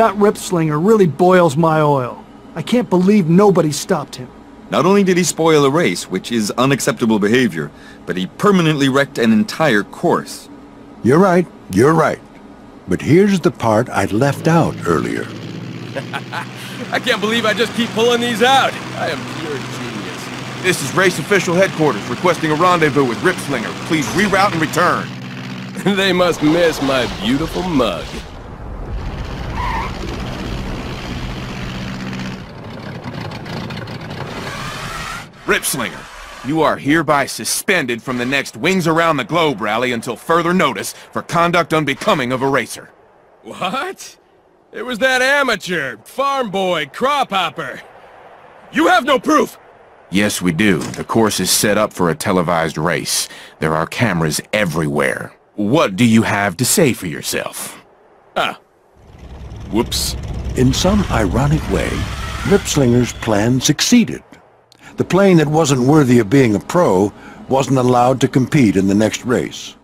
That Ripslinger really boils my oil. I can't believe nobody stopped him. Not only did he spoil a race, which is unacceptable behavior, but he permanently wrecked an entire course. You're right, you're right. But here's the part I left out earlier. I can't believe I just keep pulling these out. I am pure genius. This is race official headquarters requesting a rendezvous with Ripslinger. Please reroute and return. They must miss my beautiful mug. Ripslinger, you are hereby suspended from the next Wings Around the Globe rally until further notice for conduct unbecoming of a racer. What? It was that amateur, farm boy, Crophopper. You have no proof! Yes, we do. The course is set up for a televised race. There are cameras everywhere. What do you have to say for yourself? Ah. Whoops. In some ironic way, Ripslinger's plan succeeded. The plane that wasn't worthy of being a pro wasn't allowed to compete in the next race.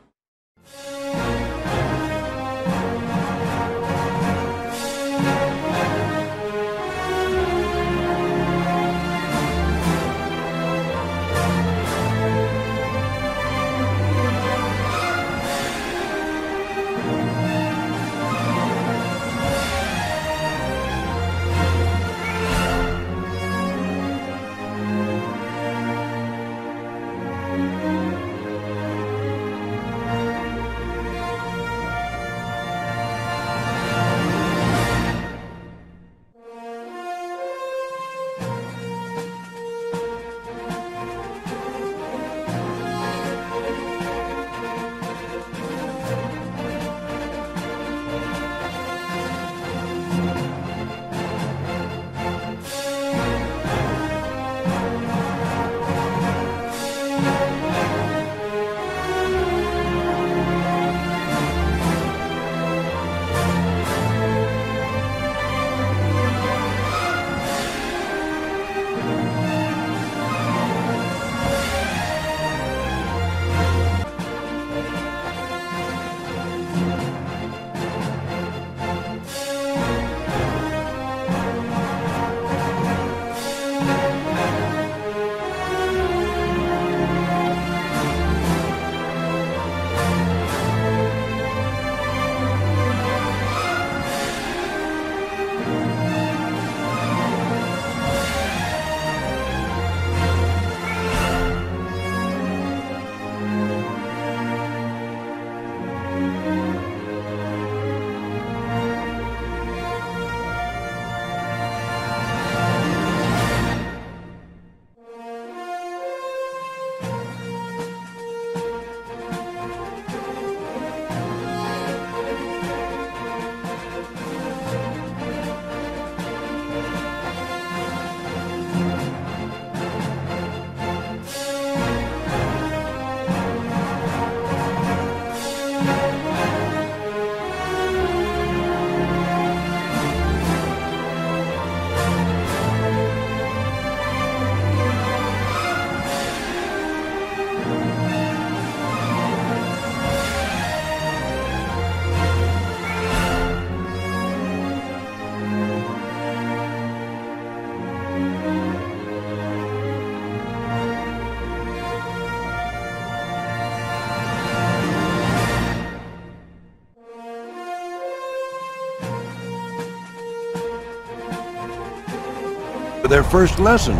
Their first lesson.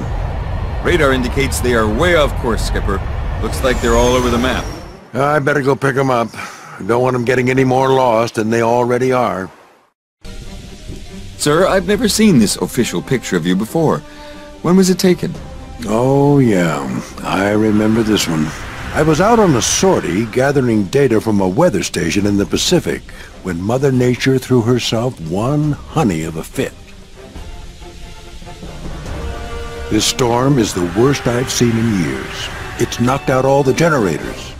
Radar indicates they are way off course, Skipper. Looks like they're all over the map. I better go pick them up. Don't want them getting any more lost than they already are. Sir, I've never seen this official picture of you before. When was it taken? Oh, yeah. I remember this one. I was out on a sortie gathering data from a weather station in the Pacific when Mother Nature threw herself one honey of a fit. This storm is the worst I've seen in years. It's knocked out all the generators.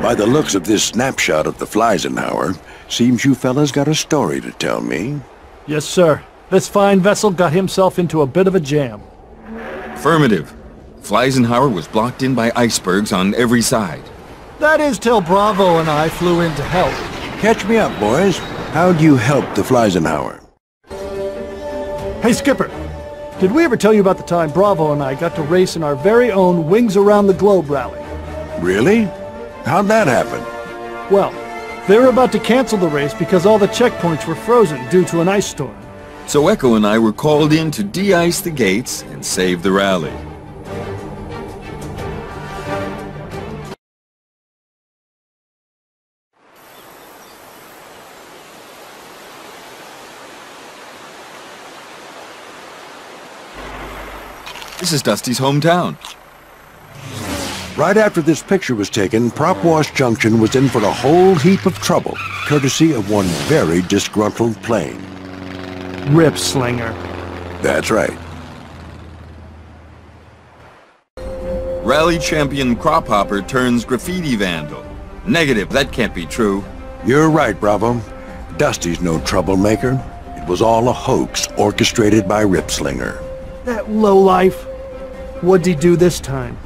By the looks of this snapshot of the Fliesenhauer, seems you fellas got a story to tell me. Yes, sir. This fine vessel got himself into a bit of a jam. Affirmative. Fliesenhauer was blocked in by icebergs on every side. That is till Bravo and I flew in to help. Catch me up, boys. How'd you help the Fliesenhauer? Hey, Skipper. Did we ever tell you about the time Bravo and I got to race in our very own Wings Around the Globe rally? Really? How'd that happen? Well, they were about to cancel the race because all the checkpoints were frozen due to an ice storm. So Echo and I were called in to de-ice the gates and save the rally. This is Dusty's hometown. Right after this picture was taken, Propwash Junction was in for a whole heap of trouble, courtesy of one very disgruntled plane. Ripslinger. That's right. Rally champion Crophopper turns graffiti vandal. Negative, that can't be true. You're right, Bravo. Dusty's no troublemaker. It was all a hoax orchestrated by Ripslinger. That lowlife. What'd he do this time?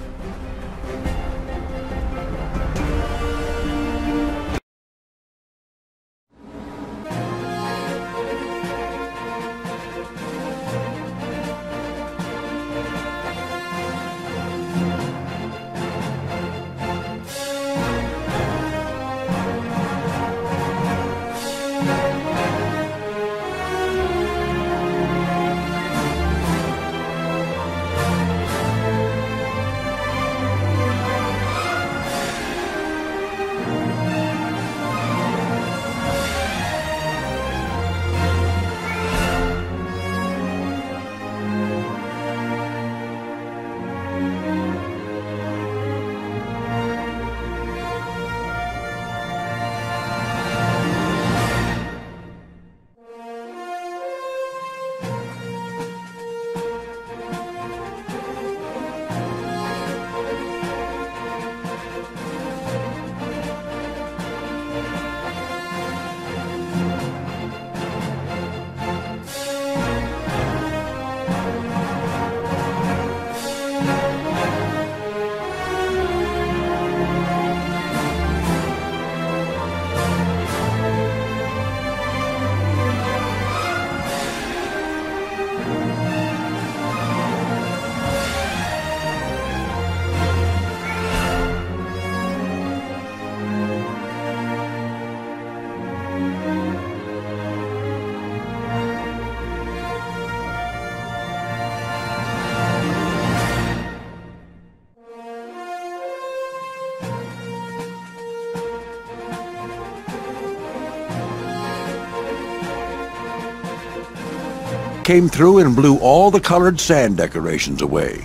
Came through and blew all the colored sand decorations away.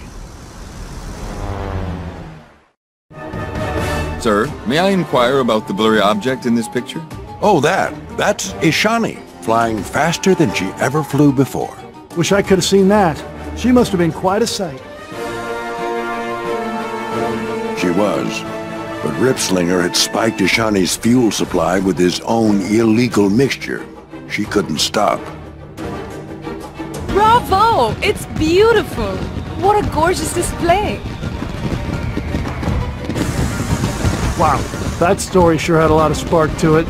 Sir, may I inquire about the blurry object in this picture? Oh, that's Ishani, flying faster than she ever flew before. Wish I could have seen that. She must have been quite a sight. She was, but Ripslinger had spiked Ishani's fuel supply with his own illegal mixture. She couldn't stop. Bravo! It's beautiful! What a gorgeous display! Wow, that story sure had a lot of spark to it.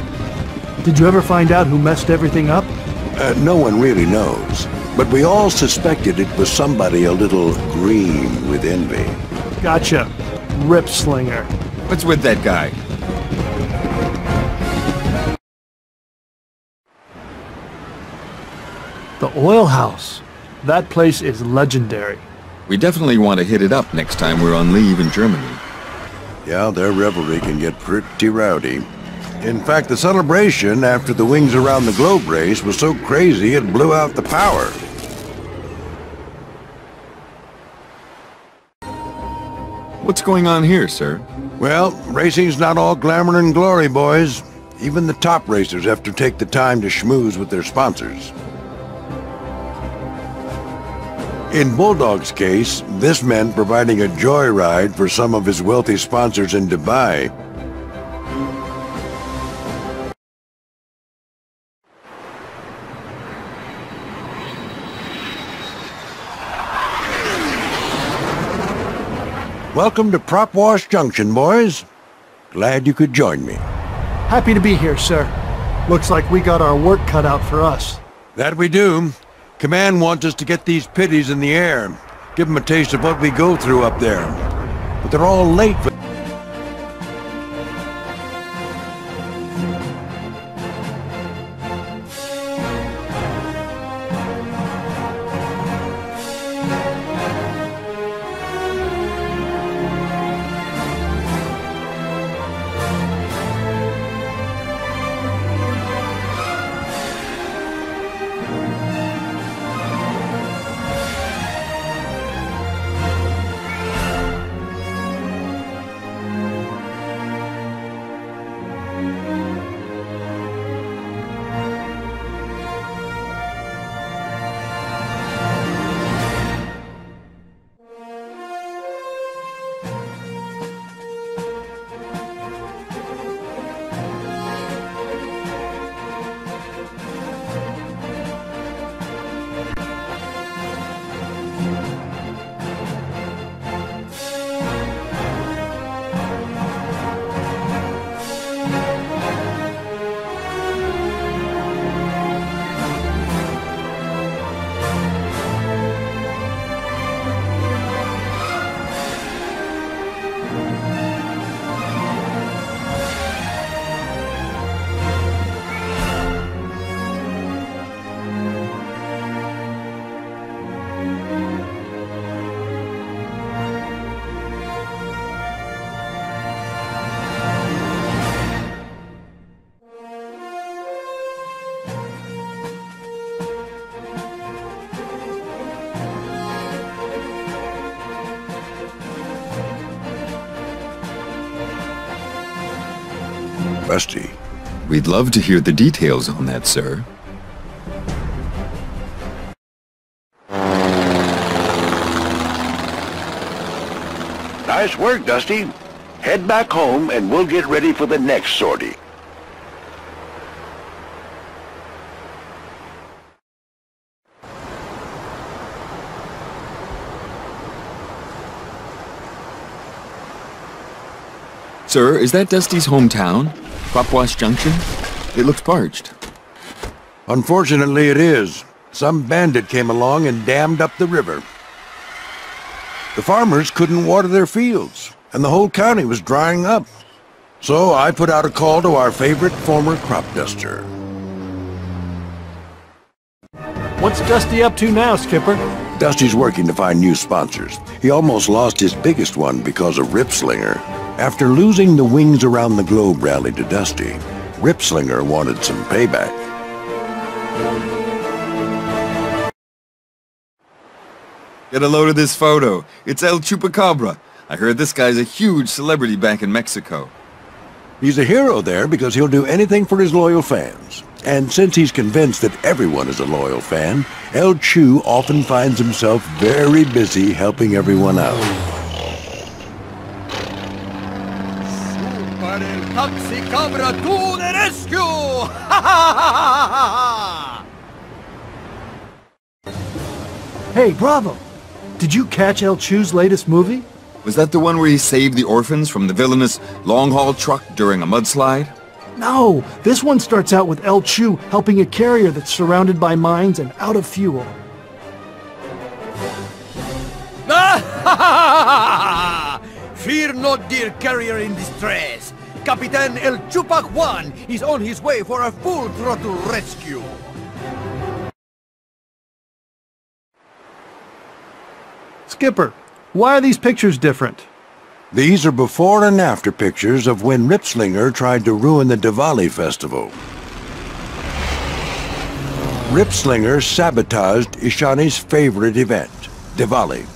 Did you ever find out who messed everything up? No one really knows, but we all suspected it was somebody a little green with envy. Gotcha. Ripslinger. What's with that guy? The oil house. That place is legendary. We definitely want to hit it up next time we're on leave in Germany. Yeah, their revelry can get pretty rowdy. In fact, the celebration after the Wings Around the Globe race was so crazy it blew out the power. What's going on here, sir? Well, racing's not all glamour and glory, boys. Even the top racers have to take the time to schmooze with their sponsors. In Bulldog's case, this meant providing a joyride for some of his wealthy sponsors in Dubai. Welcome to Propwash Junction, boys. Glad you could join me. Happy to be here, sir. Looks like we got our work cut out for us. That we do. Command wants us to get these pities in the air. Give them a taste of what we go through up there. But they're all late for... Dusty. We'd love to hear the details on that, sir. Nice work, Dusty. Head back home and we'll get ready for the next sortie. Sir, is that Dusty's hometown? Propwash Junction? It looks parched. Unfortunately, it is. Some bandit came along and dammed up the river. The farmers couldn't water their fields, and the whole county was drying up. So I put out a call to our favorite former crop duster. What's Dusty up to now, Skipper? Dusty's working to find new sponsors. He almost lost his biggest one because of Ripslinger. After losing the Wings Around the Globe rally to Dusty, Ripslinger wanted some payback. Get a load of this photo. It's El Chupacabra. I heard this guy's a huge celebrity back in Mexico. He's a hero there because he'll do anything for his loyal fans. And since he's convinced that everyone is a loyal fan, El Chu often finds himself very busy helping everyone out. Chupacabra to the rescue! Hey, Bravo! Did you catch El Chu's latest movie? Was that the one where he saved the orphans from the villainous long-haul truck during a mudslide? No, this one starts out with El Chu helping a carrier that's surrounded by mines and out of fuel. Fear not, dear carrier in distress. Captain El Chupac One is on his way for a full throttle rescue. Skipper, why are these pictures different? These are before and after pictures of when Ripslinger tried to ruin the Diwali festival. Ripslinger sabotaged Ishani's favorite event, Diwali.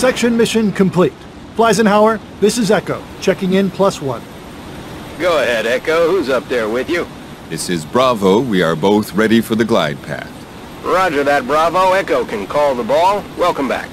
Section mission complete. Fliesenhauer, this is Echo, checking in +1. Go ahead, Echo. Who's up there with you? This is Bravo. We are both ready for the glide path. Roger that, Bravo. Echo can call the ball. Welcome back.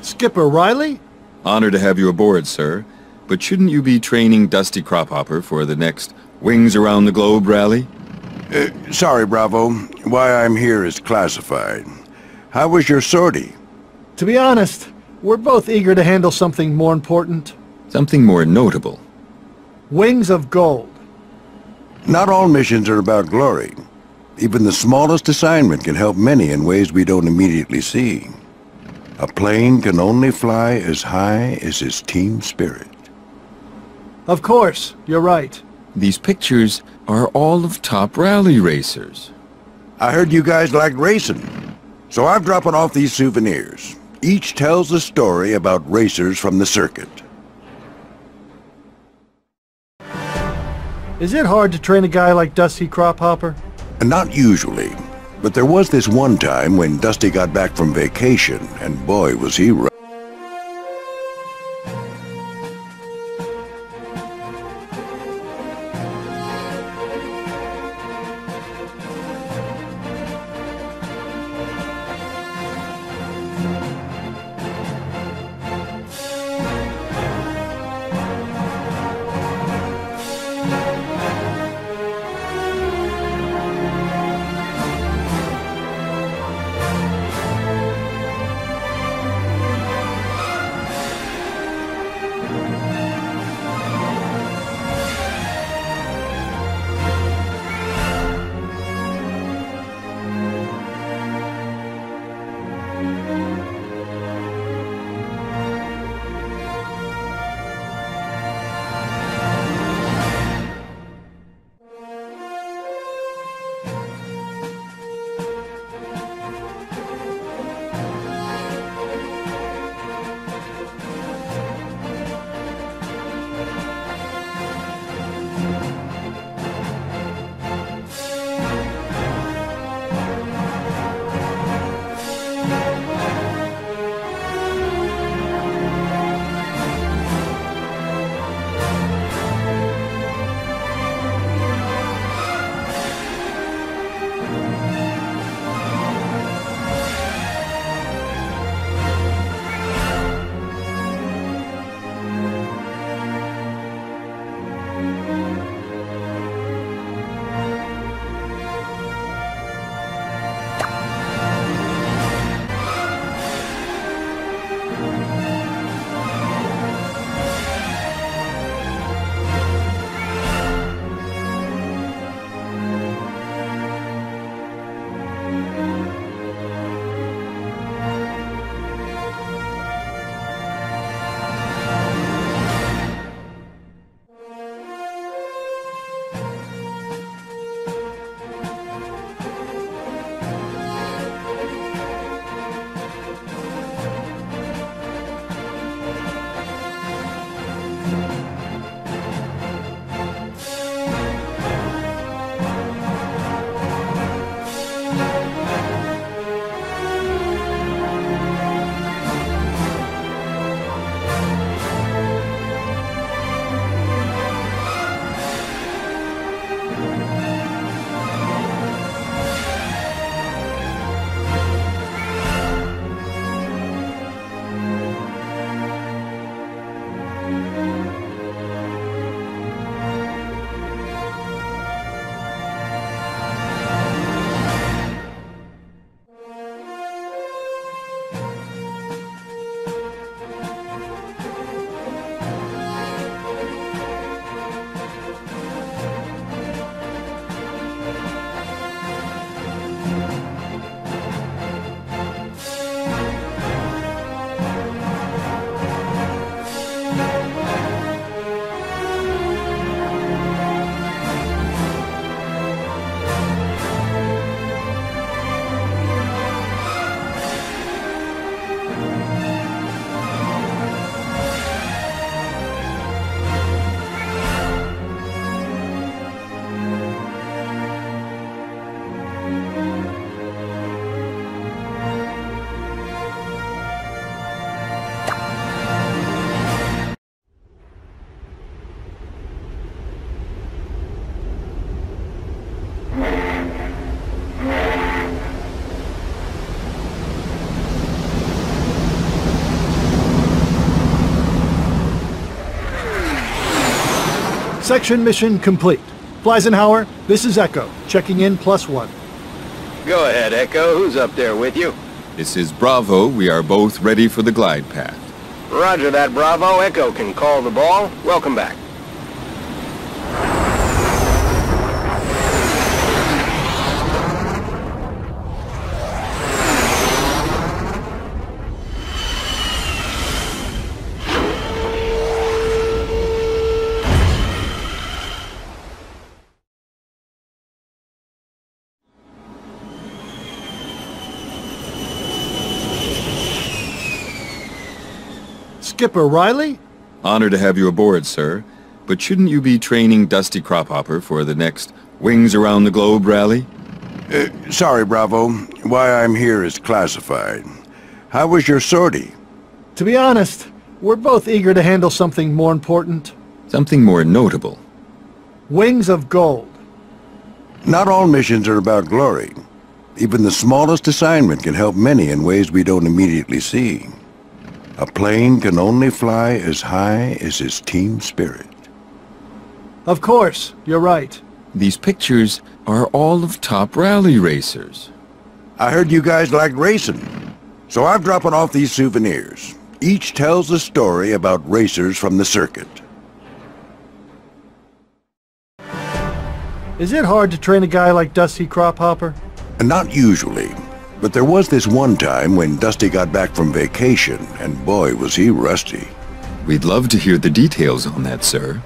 Skipper Riley? Honored to have you aboard, sir. But shouldn't you be training Dusty Crophopper for the next Wings Around the Globe rally? Sorry, Bravo. Why I'm here is classified. How was your sortie? To be honest, we're both eager to handle something more important. Something more notable. Wings of Gold. Not all missions are about glory. Even the smallest assignment can help many in ways we don't immediately see. A plane can only fly as high as his team spirit. Of course, you're right. These pictures are all of top rally racers. I heard you guys like racing, so I'm dropping off these souvenirs. Each tells a story about racers from the circuit. Is it hard to train a guy like Dusty Crophopper? Not usually. But there was this one time when Dusty got back from vacation, and boy, was he right. Section mission complete. Fliesenhauer, this is Echo, checking in +1. Go ahead, Echo. Who's up there with you? This is Bravo. We are both ready for the glide path. Roger that, Bravo. Echo can call the ball. Welcome back. Skipper Riley? Honored to have you aboard, sir. But shouldn't you be training Dusty Crophopper for the next Wings Around the Globe rally? Sorry, Bravo. Why I'm here is classified. How was your sortie? To be honest, we're both eager to handle something more important. Something more notable. Wings of Gold. Not all missions are about glory. Even the smallest assignment can help many in ways we don't immediately see. A plane can only fly as high as his team spirit. Of course, you're right. These pictures are all of top rally racers. I heard you guys like racing, so I'm dropping off these souvenirs. Each tells a story about racers from the circuit. Is it hard to train a guy like Dusty Crophopper? Not usually. But there was this one time when Dusty got back from vacation, and boy, was he rusty. We'd love to hear the details on that, sir.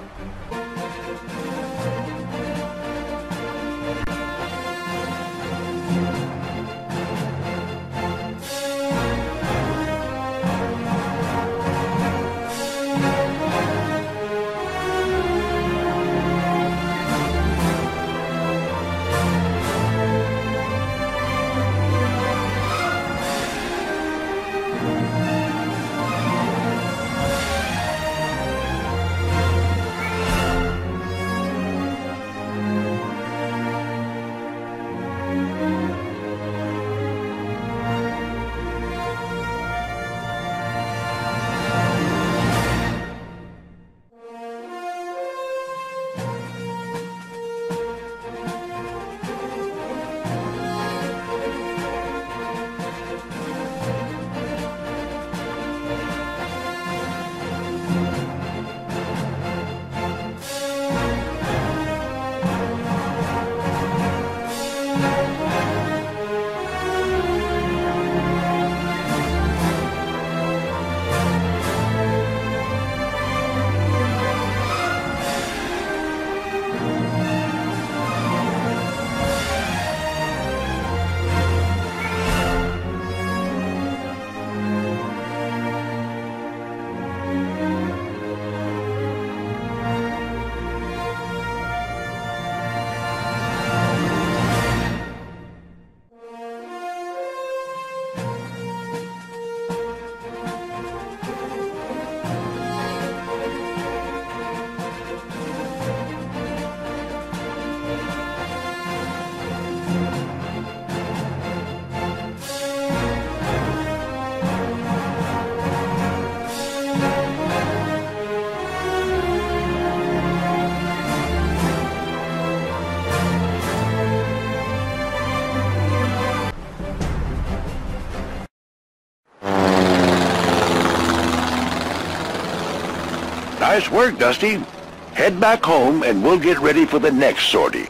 Nice work, Dusty. Head back home and we'll get ready for the next sortie.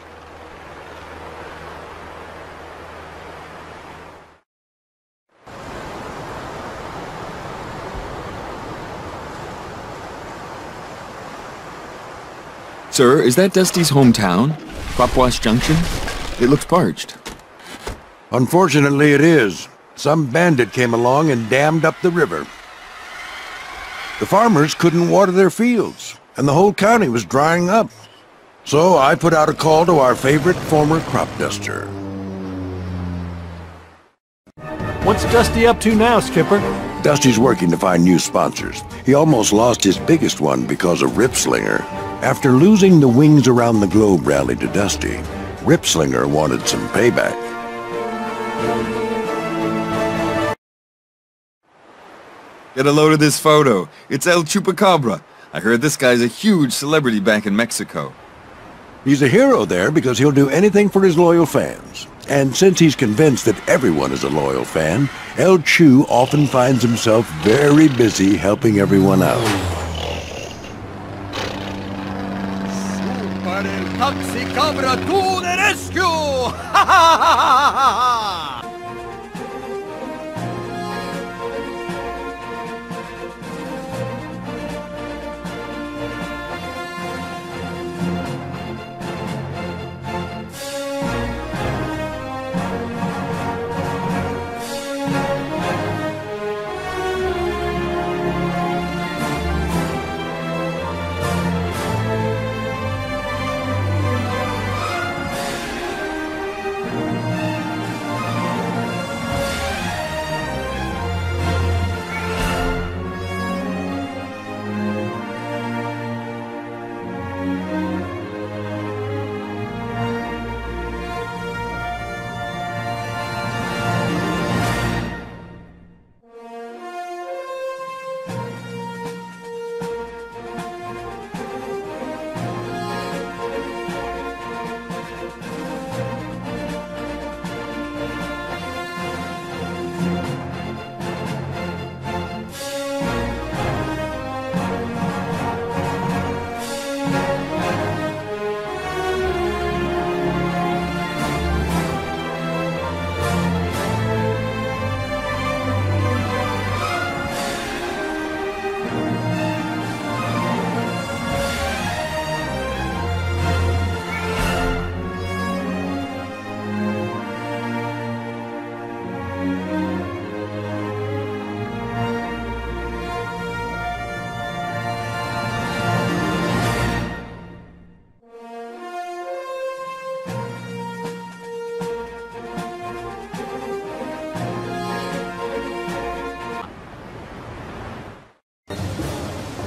Sir, is that Dusty's hometown? Propwash Junction? It looks parched. Unfortunately, it is. Some bandit came along and dammed up the river. The farmers couldn't water their fields, and the whole county was drying up. So I put out a call to our favorite former crop duster. What's Dusty up to now, Skipper? Dusty's working to find new sponsors. He almost lost his biggest one because of Ripslinger. After losing the Wings Around the Globe rally to Dusty, Ripslinger wanted some payback. Get a load of this photo. It's El Chupacabra, I heard this guy's a huge celebrity back in Mexico. He's a hero there because he'll do anything for his loyal fans. And since he's convinced that everyone is a loyal fan, El Chu often finds himself very busy helping everyone out. Super El Chupacabra to the rescue! Ha ha ha ha!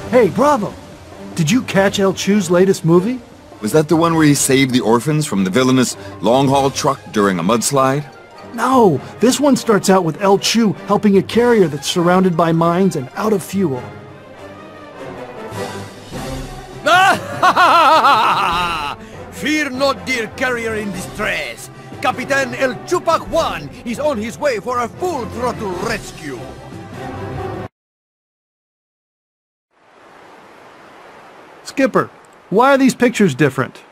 Hey, Bravo! Did you catch El Chu's latest movie? Was that the one where he saved the orphans from the villainous long-haul truck during a mudslide? No, this one starts out with El Chu helping a carrier that's surrounded by mines and out of fuel. Fear not, dear carrier in distress. Captain El Chupac Juan is on his way for a full throttle rescue. Skipper, why are these pictures different?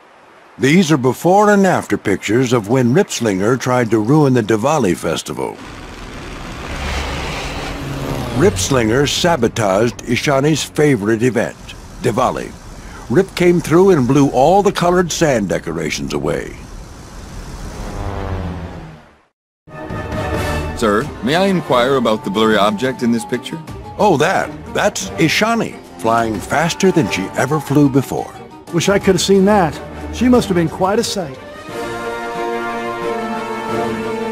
These are before and after pictures of when Ripslinger tried to ruin the Diwali festival. Ripslinger sabotaged Ishani's favorite event, Diwali. Rip came through and blew all the colored sand decorations away. Sir, may I inquire about the blurry object in this picture? Oh, that's Ishani, flying faster than she ever flew before. Wish I could have seen that. She must have been quite a sight.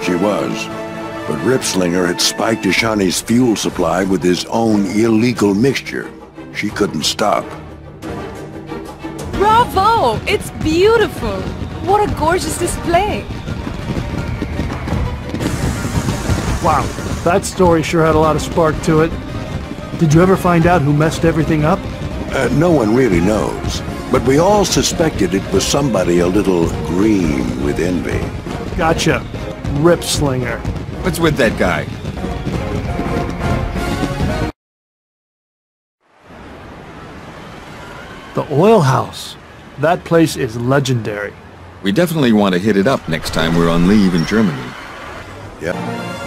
She was, but Ripslinger had spiked Ishani's fuel supply with his own illegal mixture. She couldn't stop. Bravo! It's beautiful! What a gorgeous display! Wow, that story sure had a lot of spark to it. Did you ever find out who messed everything up? No one really knows, but we all suspected it was somebody a little green with envy. Gotcha. Ripslinger. What's with that guy? The oil house. That place is legendary. We definitely want to hit it up next time we're on leave in Germany. Yeah.